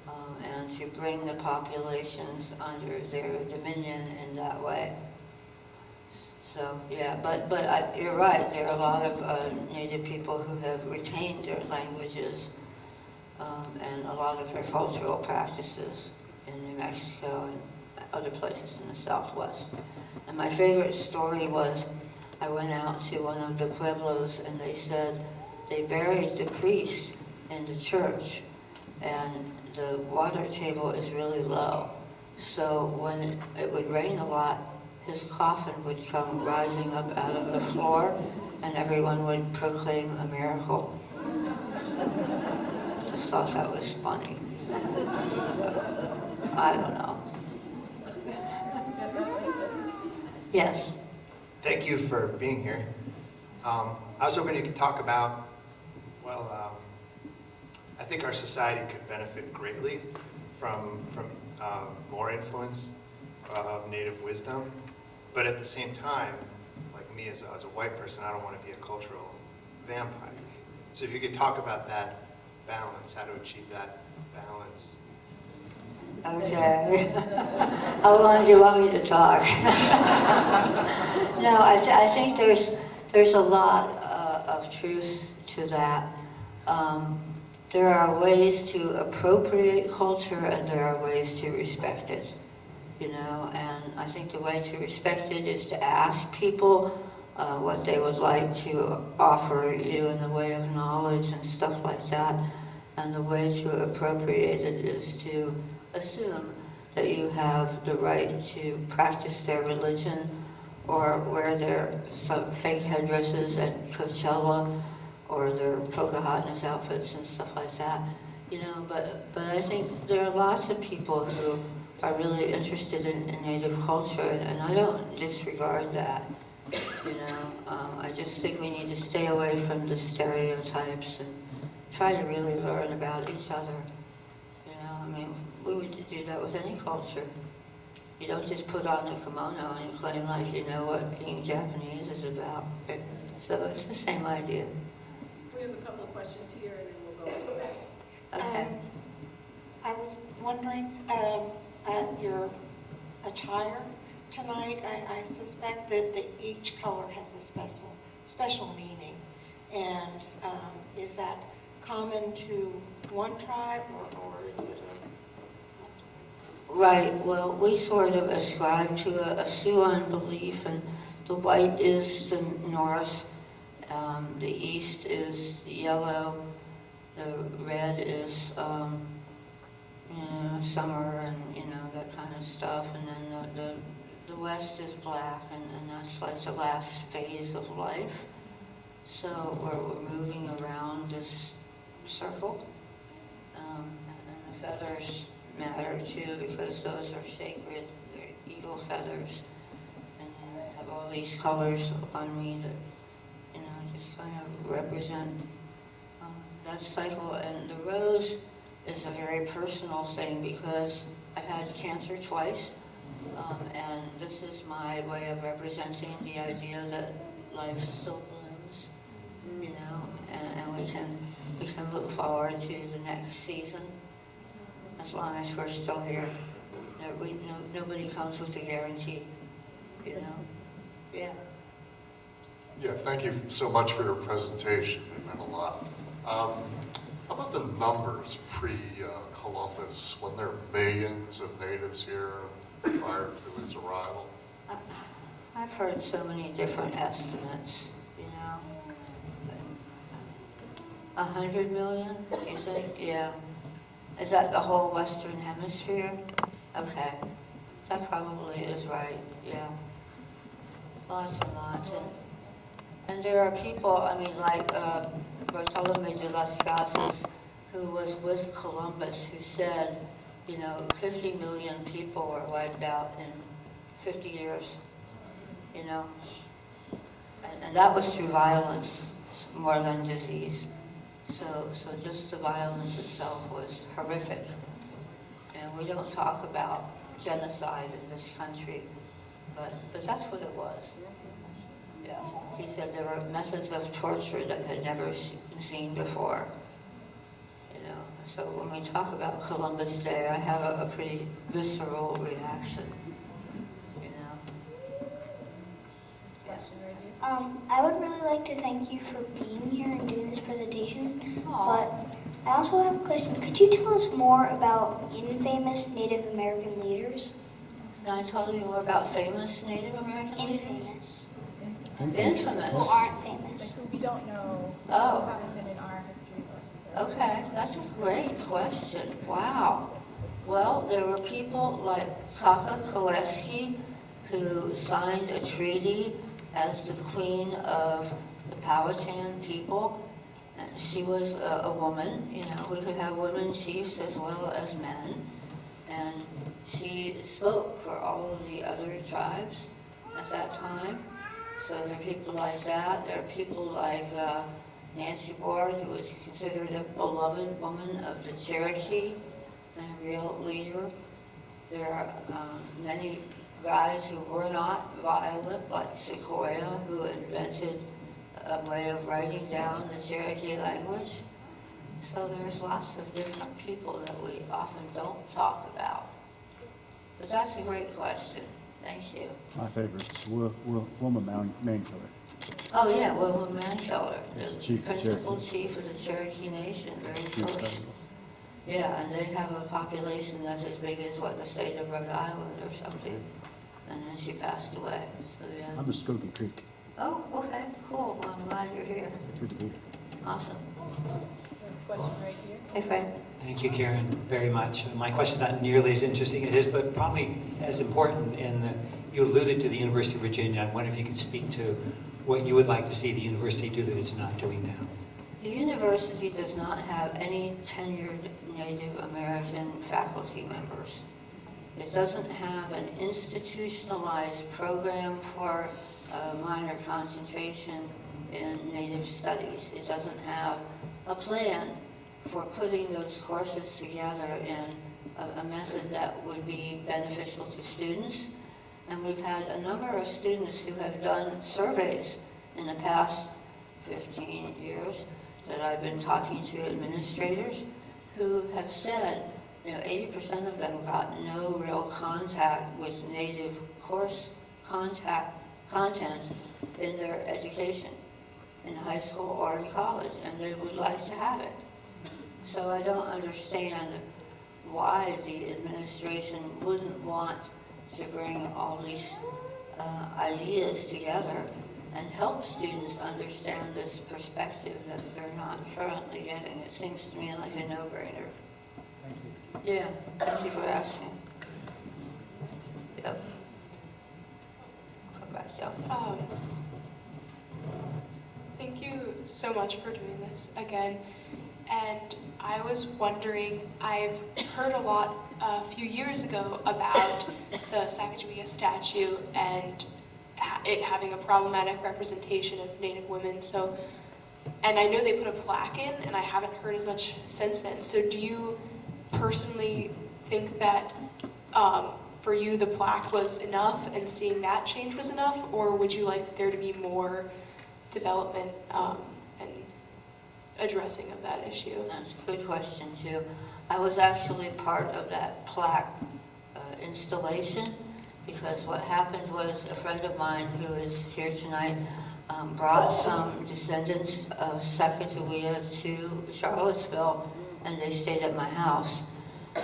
um, and to bring the populations under their dominion in that way. So yeah, but, but I, you're right, there are a lot of uh, native people who have retained their languages um, and a lot of their cultural practices in New Mexico and other places in the Southwest. And my favorite story was, I went out to one of the Pueblos and they said they buried the priest in the church and the water table is really low. So when it would rain a lot, his coffin would come rising up out of the floor, and everyone would proclaim a miracle. I just thought that was funny. I don't know. Yes? Thank you for being here. Um, I was hoping you could talk about, well, um, I think our society could benefit greatly from, from uh, more influence of native wisdom, but at the same time, like me as a, as a white person, I don't want to be a cultural vampire. So if you could talk about that balance, how to achieve that balance. Okay. How long do you want me to talk? No, I, th I think there's, there's a lot uh, of truth to that. Um, there are ways to appropriate culture and there are ways to respect it. You know, and I think the way to respect it is to ask people uh, what they would like to offer you in the way of knowledge and stuff like that. And the way to appropriate it is to assume that you have the right to practice their religion or wear their fake headdresses at Coachella or their Pocahontas outfits and stuff like that. You know, but, but I think there are lots of people who are really interested in, in native culture, and I don't disregard that. You know, um, I just think we need to stay away from the stereotypes and try to really learn about each other. You know, I mean, we would do that with any culture. You don't just put on a kimono and claim like you know what being Japanese is about. So it's the same idea. We have a couple of questions here, and then we'll go back. Okay. Um, I was wondering. Um, at your attire tonight, I, I suspect that the, each color has a special special meaning. And um, is that common to one tribe, or, or is it a... Right, well, we sort of ascribe to a, a Siouan belief, and the white is the north, um, the east is yellow, the red is um, you know, summer and, you know, that kind of stuff. And then the, the, the West is black, and, and that's like the last phase of life. So we're, we're moving around this circle. Um, and the feathers matter too, because those are sacred. They're eagle feathers. And then I have all these colors on me that, you know, just kind of represent um, that cycle. And the rose, it's a very personal thing because I've had cancer twice, um, and this is my way of representing the idea that life still blooms, you know, and, and we can we can look forward to the next season as long as we're still here. No, we, no, nobody comes with a guarantee, you know. Yeah. Yeah. Thank you so much for your presentation. It meant a lot. Um, How about the numbers pre-Columbus, uh, when there are millions of natives here prior to his arrival? Uh, I've heard so many different estimates, you know. A hundred million, you think? Yeah. Is that the whole Western Hemisphere? Okay. That probably is right, yeah. Lots and lots. And, and there are people, I mean, like, uh, Bartolome de las Casas, who was with Columbus, who said, you know, fifty million people were wiped out in fifty years, you know. And, and that was through violence more than disease. So, so just the violence itself was horrific. And we don't talk about genocide in this country, but, but that's what it was. Yeah. He said there were methods of torture that had never seen before. You know, so when we talk about Columbus Day, I have a, a pretty visceral reaction. You know. Yeah. Um, I would really like to thank you for being here and doing this presentation. Aww. But I also have a question. Could you tell us more about infamous Native American leaders? Can I tell you more about famous Native American leaders? Infamous. Infamous. Who aren't famous. Like, who we don't know. Oh. Who haven't been in our history books. So. Okay, that's a great question. Wow. Well, there were people like Pocahontas who signed a treaty as the queen of the Powhatan people. And she was a, a woman, you know, we could have women chiefs as well as men. And she spoke for all of the other tribes at that time. So there are people like that. There are people like uh, Nancy Ward, who was considered a beloved woman of the Cherokee and a real leader. There are um, many guys who were not violent, like Sacagawea, who invented a way of writing down the Cherokee language. So there's lots of different people that we often don't talk about. But that's a great question. Thank you. My favorite is Wilma Mankiller. Oh yeah, Wilma Mankiller, the chief principal chief of the Cherokee Nation, very close. Yeah, and they have a population that's as big as what the state of Rhode Island or something. And then she passed away. So yeah. I'm a Skokie Creek. Oh, okay, cool. Well, I'm glad you're here. Good to be here. Awesome. Question right here. Hey, Fred. Thank you, Karen, very much. My question's not nearly as interesting as his, but probably as important. And you alluded to the University of Virginia. I wonder if you could speak to what you would like to see the university do that it's not doing now. The university does not have any tenured Native American faculty members. It doesn't have an institutionalized program for a minor concentration in Native studies. It doesn't have a plan for putting those courses together in a, a method that would be beneficial to students. And we've had a number of students who have done surveys in the past fifteen years that I've been talking to administrators who have said, you know, eighty percent of them got no real contact with Native course contact, content in their education, in high school or in college, and they would like to have it. So I don't understand why the administration wouldn't want to bring all these uh, ideas together and help students understand this perspective that they're not currently getting. It seems to me like a no-brainer. Thank you. Yeah, thank you for asking. Yep. Come back, Joe. Um, thank you so much for doing this again. And I was wondering, I've heard a lot a few years ago about the Sacagawea statue and it having a problematic representation of Native women. So, and I know they put a plaque in, and I haven't heard as much since then. So do you personally think that um, for you the plaque was enough and seeing that change was enough, or would you like there to be more development um, and addressing of that issue? That's a good question, too. I was actually part of that plaque uh, installation, because what happened was a friend of mine who is here tonight um, brought some descendants of Sacagawea to Charlottesville, and they stayed at my house.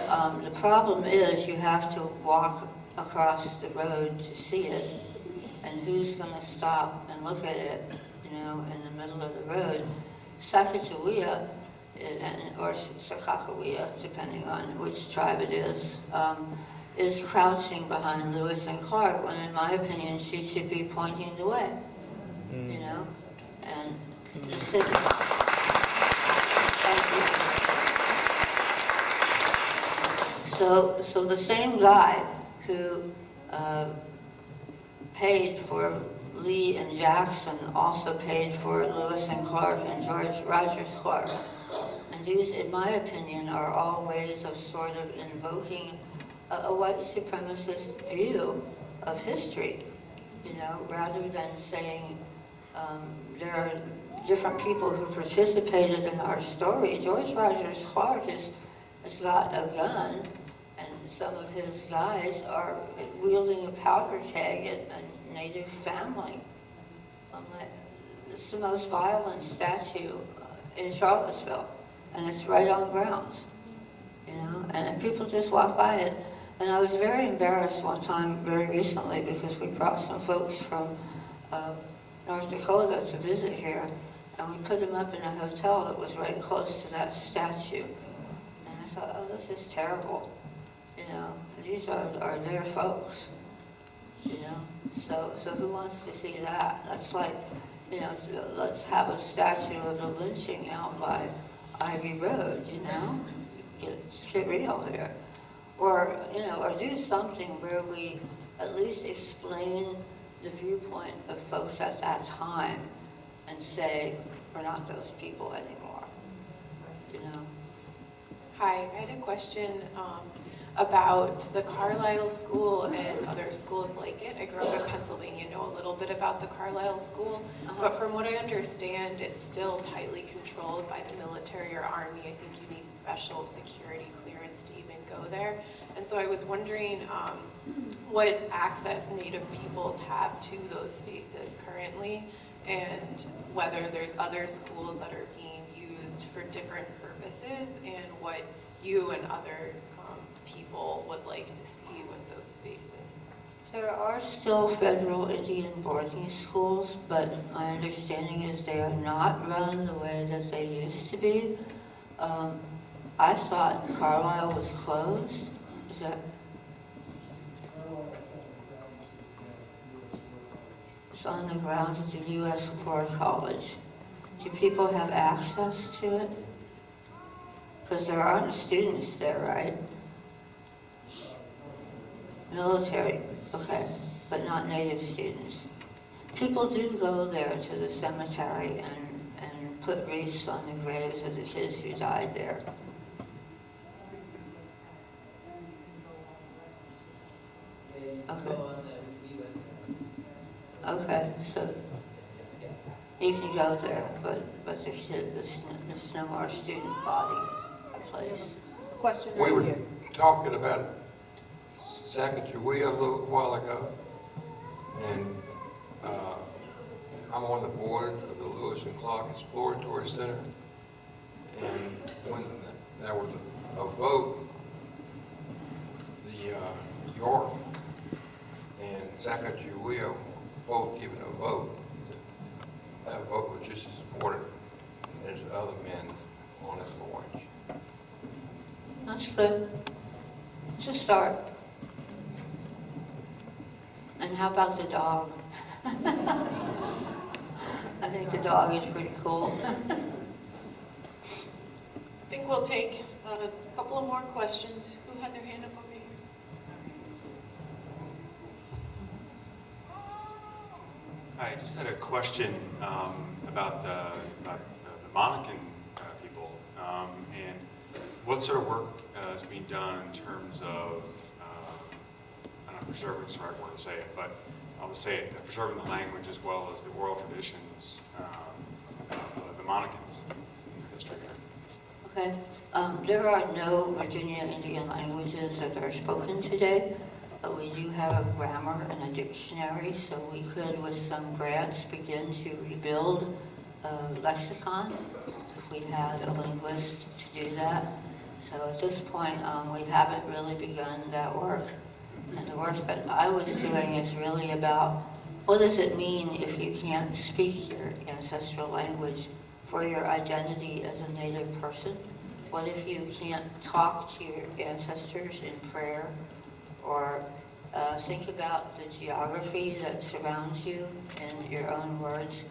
Um, the problem is you have to walk across the road to see it, and who's going to stop and look at it, you know, in the middle of the road? Sacagawea, or Sacagawea, depending on which tribe it is, um, is crouching behind Lewis and Clark, when in my opinion she should be pointing the way, mm. you know, and mm. sitting. Mm. So, so the same guy who uh, paid for Lee and Jackson also paid for Lewis and Clark and George Rogers Clark, and these, in my opinion, are all ways of sort of invoking a white supremacist view of history, you know, rather than saying um, there are different people who participated in our story. George Rogers Clark is, has got a gun, and some of his guys are wielding a powder keg at a Native family. Um, it's the most violent statue in Charlottesville, and it's right on grounds, you know, and people just walk by it. And I was very embarrassed one time, very recently, because we brought some folks from uh, North Dakota to visit here, and we put them up in a hotel that was right close to that statue. And I thought, oh, this is terrible. You know, these are, are their folks, you know. So, so who wants to see that? That's like, you know, let's have a statue of the lynching out by Ivy Road, you know. Get, get real here. Or, you know, or do something where we at least explain the viewpoint of folks at that time and say, we're not those people anymore, you know. Hi, I had a question um, about the Carlisle School and other schools like it. I grew up in Pennsylvania, know a little bit about the Carlisle School, uh-huh. but from what I understand, it's still tightly controlled by the military or army. I think you need special security clearance to even go there. And so I was wondering um, what access Native peoples have to those spaces currently, and whether there's other schools that are being used for different purposes, and what you and other um, people would like to see with those spaces. There are still federal Indian boarding schools, but my understanding is they are not run the way that they used to be. Um, I thought Carlisle was closed. Is that? It's on the grounds of the U S War College. Do people have access to it? Because there aren't students there, right? Military, okay, but not Native students. People do go there to the cemetery and, and put wreaths on the graves of the kids who died there. Okay. Okay, so you can go there, but, but there's, there's, there's no more student body place. Question we were here. Talking about Sacagawea a little while ago, and uh, I'm on the board of the Lewis and Clark Exploratory Center, and when there was a vote, the uh, York and Sacagawea both given a vote. That vote was just as important as the other men on that voyage. That's good. It's a start. And how about the dog? I think the dog is pretty cool. I think we'll take a couple of more questions. Who had their hand up? I just had a question um, about the, about the, the Monacan uh, people um, and what sort of work uh, is being done in terms of, uh, I don't know if preserving is the right word to say it, but I'll say it, preserving the language as well as the oral traditions um, of the Monacans in their history. Okay. Um, there are no Virginia Indian languages that are spoken today. But we do have a grammar and a dictionary, so we could, with some grants, begin to rebuild a lexicon if we had a linguist to do that. So at this point, um, we haven't really begun that work. And the work that I was doing is really about what does it mean if you can't speak your ancestral language for your identity as a Native person? What if you can't talk to your ancestors in prayer? Or uh, think about the geography that surrounds you in your own words,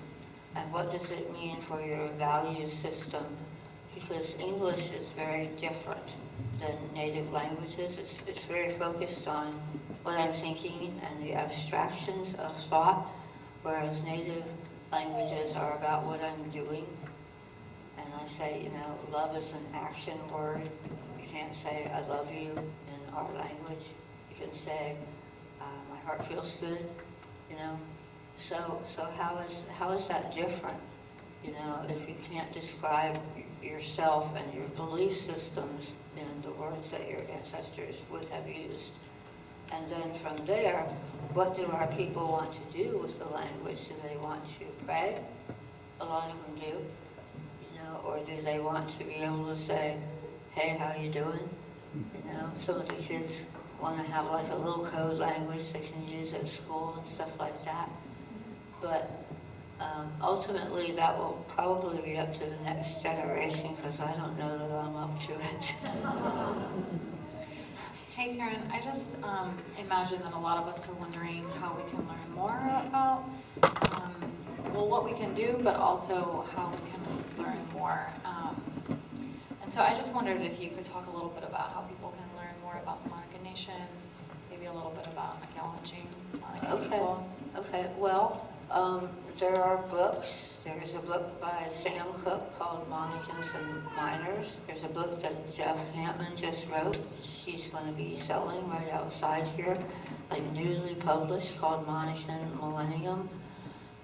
and what does it mean for your value system? Because English is very different than native languages. It's, it's very focused on what I'm thinking and the abstractions of thought, whereas native languages are about what I'm doing. And I say, you know, love is an action word. You can't say, I love you in our language. Can say, uh, my heart feels good, you know. So, so how is how is that different, you know, if you can't describe yourself and your belief systems in the words that your ancestors would have used? And then from there, what do our people want to do with the language? Do they want to pray? A lot of them do, you know, or do they want to be able to say, hey, how you doing? You know, some of the kids want to have like a little code language they can use at school and stuff like that. But um, ultimately that will probably be up to the next generation because I don't know that I'm up to it. Hey Karen, I just um, imagine that a lot of us are wondering how we can learn more about, um, well, what we can do, but also how we can learn more. Um, and so I just wondered if you could talk a little bit about how people can learn more about the Monacan Nation, maybe a little bit about acknowledging Monacan okay. people. Okay, well, um, there are books. There's a book by Sam Cooke called Monacans and Miners. There's a book that Jeff Hammond just wrote. She's going to be selling right outside here, like newly published, called Monacan Millennium,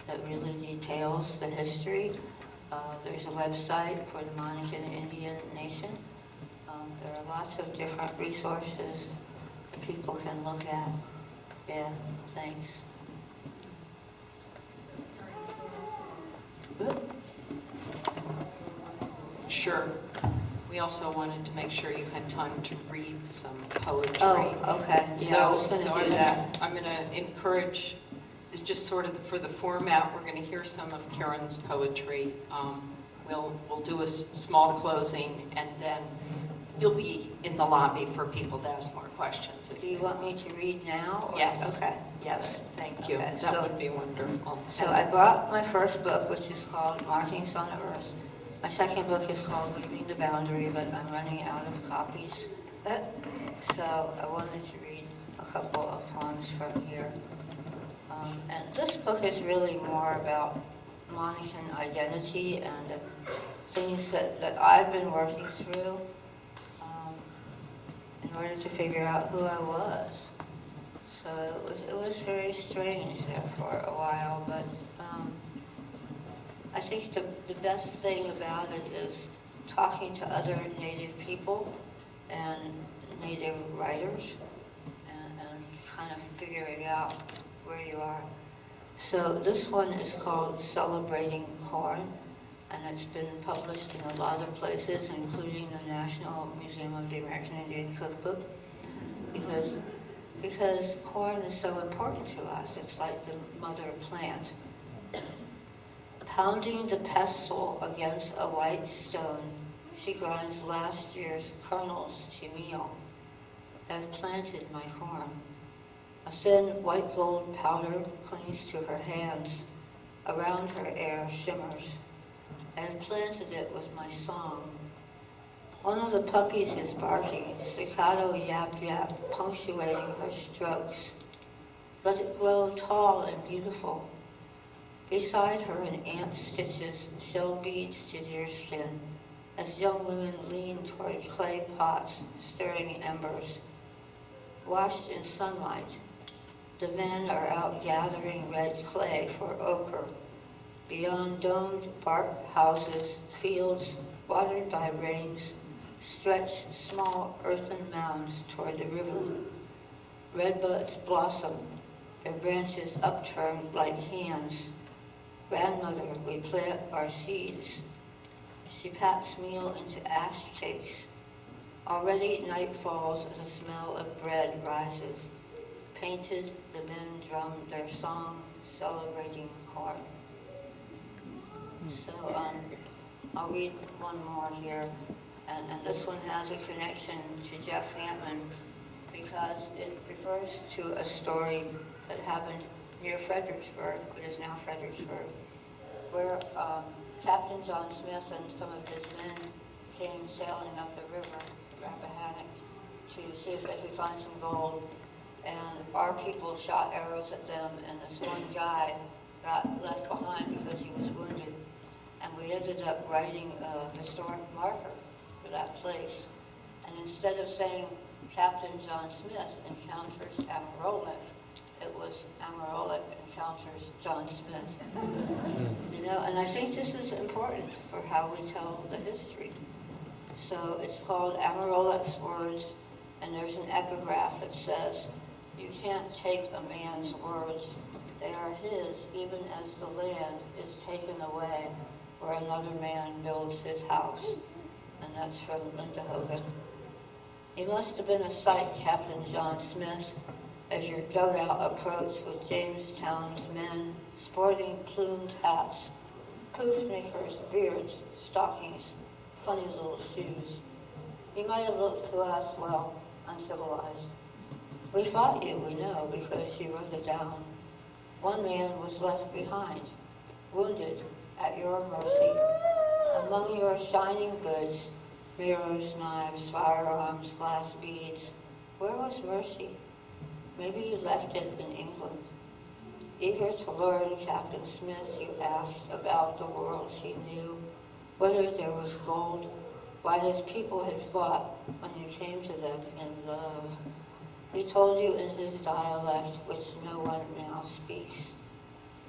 that really details the history. Uh, there's a website for the Monacan Indian Nation. Um, there are lots of different resources that people can look at. Yeah, thanks. Sure. We also wanted to make sure you had time to read some poetry. Oh, okay. Yeah, so, so I'm gonna, I'm gonna encourage. It's just sort of for the format. We're gonna hear some of Karen's poetry. Um, we'll we'll do a small closing, and then you'll be in the lobby for people to ask more questions. If do you want me to read now? Or? Yes. Okay. Yes, thank you. Okay, that so, would be wonderful. So I brought my first book, which is called Marchings on Earth. My second book is called Leaving the Boundary, but I'm running out of copies. So I wanted to read a couple of poems from here. Um, and this book is really more about Monacan identity and uh, things that, that I've been working through um, in order to figure out who I was. So it was, it was very strange there for a while, but um, I think the, the best thing about it is talking to other Native people and Native writers and, and kind of figuring out where you are. So this one is called Celebrating Corn, and it's been published in a lot of places, including the National Museum of the American Indian Cookbook, because because corn is so important to us. It's like the mother plant. Pounding the pestle against a white stone, she grinds last year's kernels to meal. I've planted my corn. A thin white gold powder clings to her hands. Around her air shimmers. I've planted it with my song. One of the puppies is barking, staccato yap-yap, punctuating her strokes. Let it grow tall and beautiful. Beside her, an ant stitches shell beads to deerskin as young women lean toward clay pots, stirring embers. Washed in sunlight, the men are out gathering red clay for ochre. Beyond domed bark houses, fields watered by rains, stretch small earthen mounds toward the river. Red buds blossom, their branches upturned like hands. Grandmother, we plant our seeds. She pats meal into ash cakes. Already night falls as the smell of bread rises. Painted, the men drum their song, celebrating corn. So, um, I'll read one more here, and, and this one has a connection to Jeff Hammond because it refers to a story that happened near Fredericksburg, what is now Fredericksburg, where um, Captain John Smith and some of his men came sailing up the river, Rappahannock, to see if they could find some gold, and our people shot arrows at them, and this one guy got left behind because he was wounded. And we ended up writing a historic marker for that place. And instead of saying Captain John Smith encounters Amarolek, it was Amarolek encounters John Smith. You know, and I think this is important for how we tell the history. So it's called Amarolek's Words, and there's an epigraph that says, "You can't take a man's words. They are his, even as the land is taken away, where another man builds his house." And that's from Linda Hogan. "You must have been a sight, Captain John Smith, as your dugout approached with Jamestown's men, sporting plumed hats, poof knickers, beards, stockings, funny little shoes. You might have looked to us, well, uncivilized. We fought you, we know, because you wrote it down. One man was left behind, wounded at your mercy. Among your shining goods, mirrors, knives, firearms, glass beads, where was mercy? Maybe you left it in England. Eager to learn, Captain Smith, you asked about the worlds he knew, whether there was gold, why his people had fought when you came to them in love. He told you in his dialect, which no one now speaks.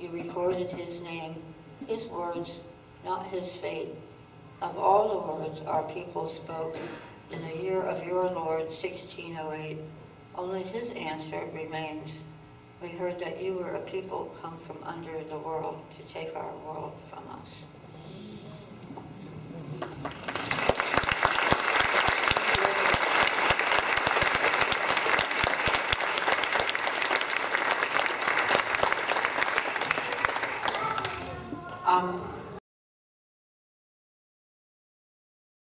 You recorded his name, his words, not his fate. Of all the words our people spoke in the year of your Lord, sixteen oh eight, only his answer remains. We heard that you were a people come from under the world to take our world from us.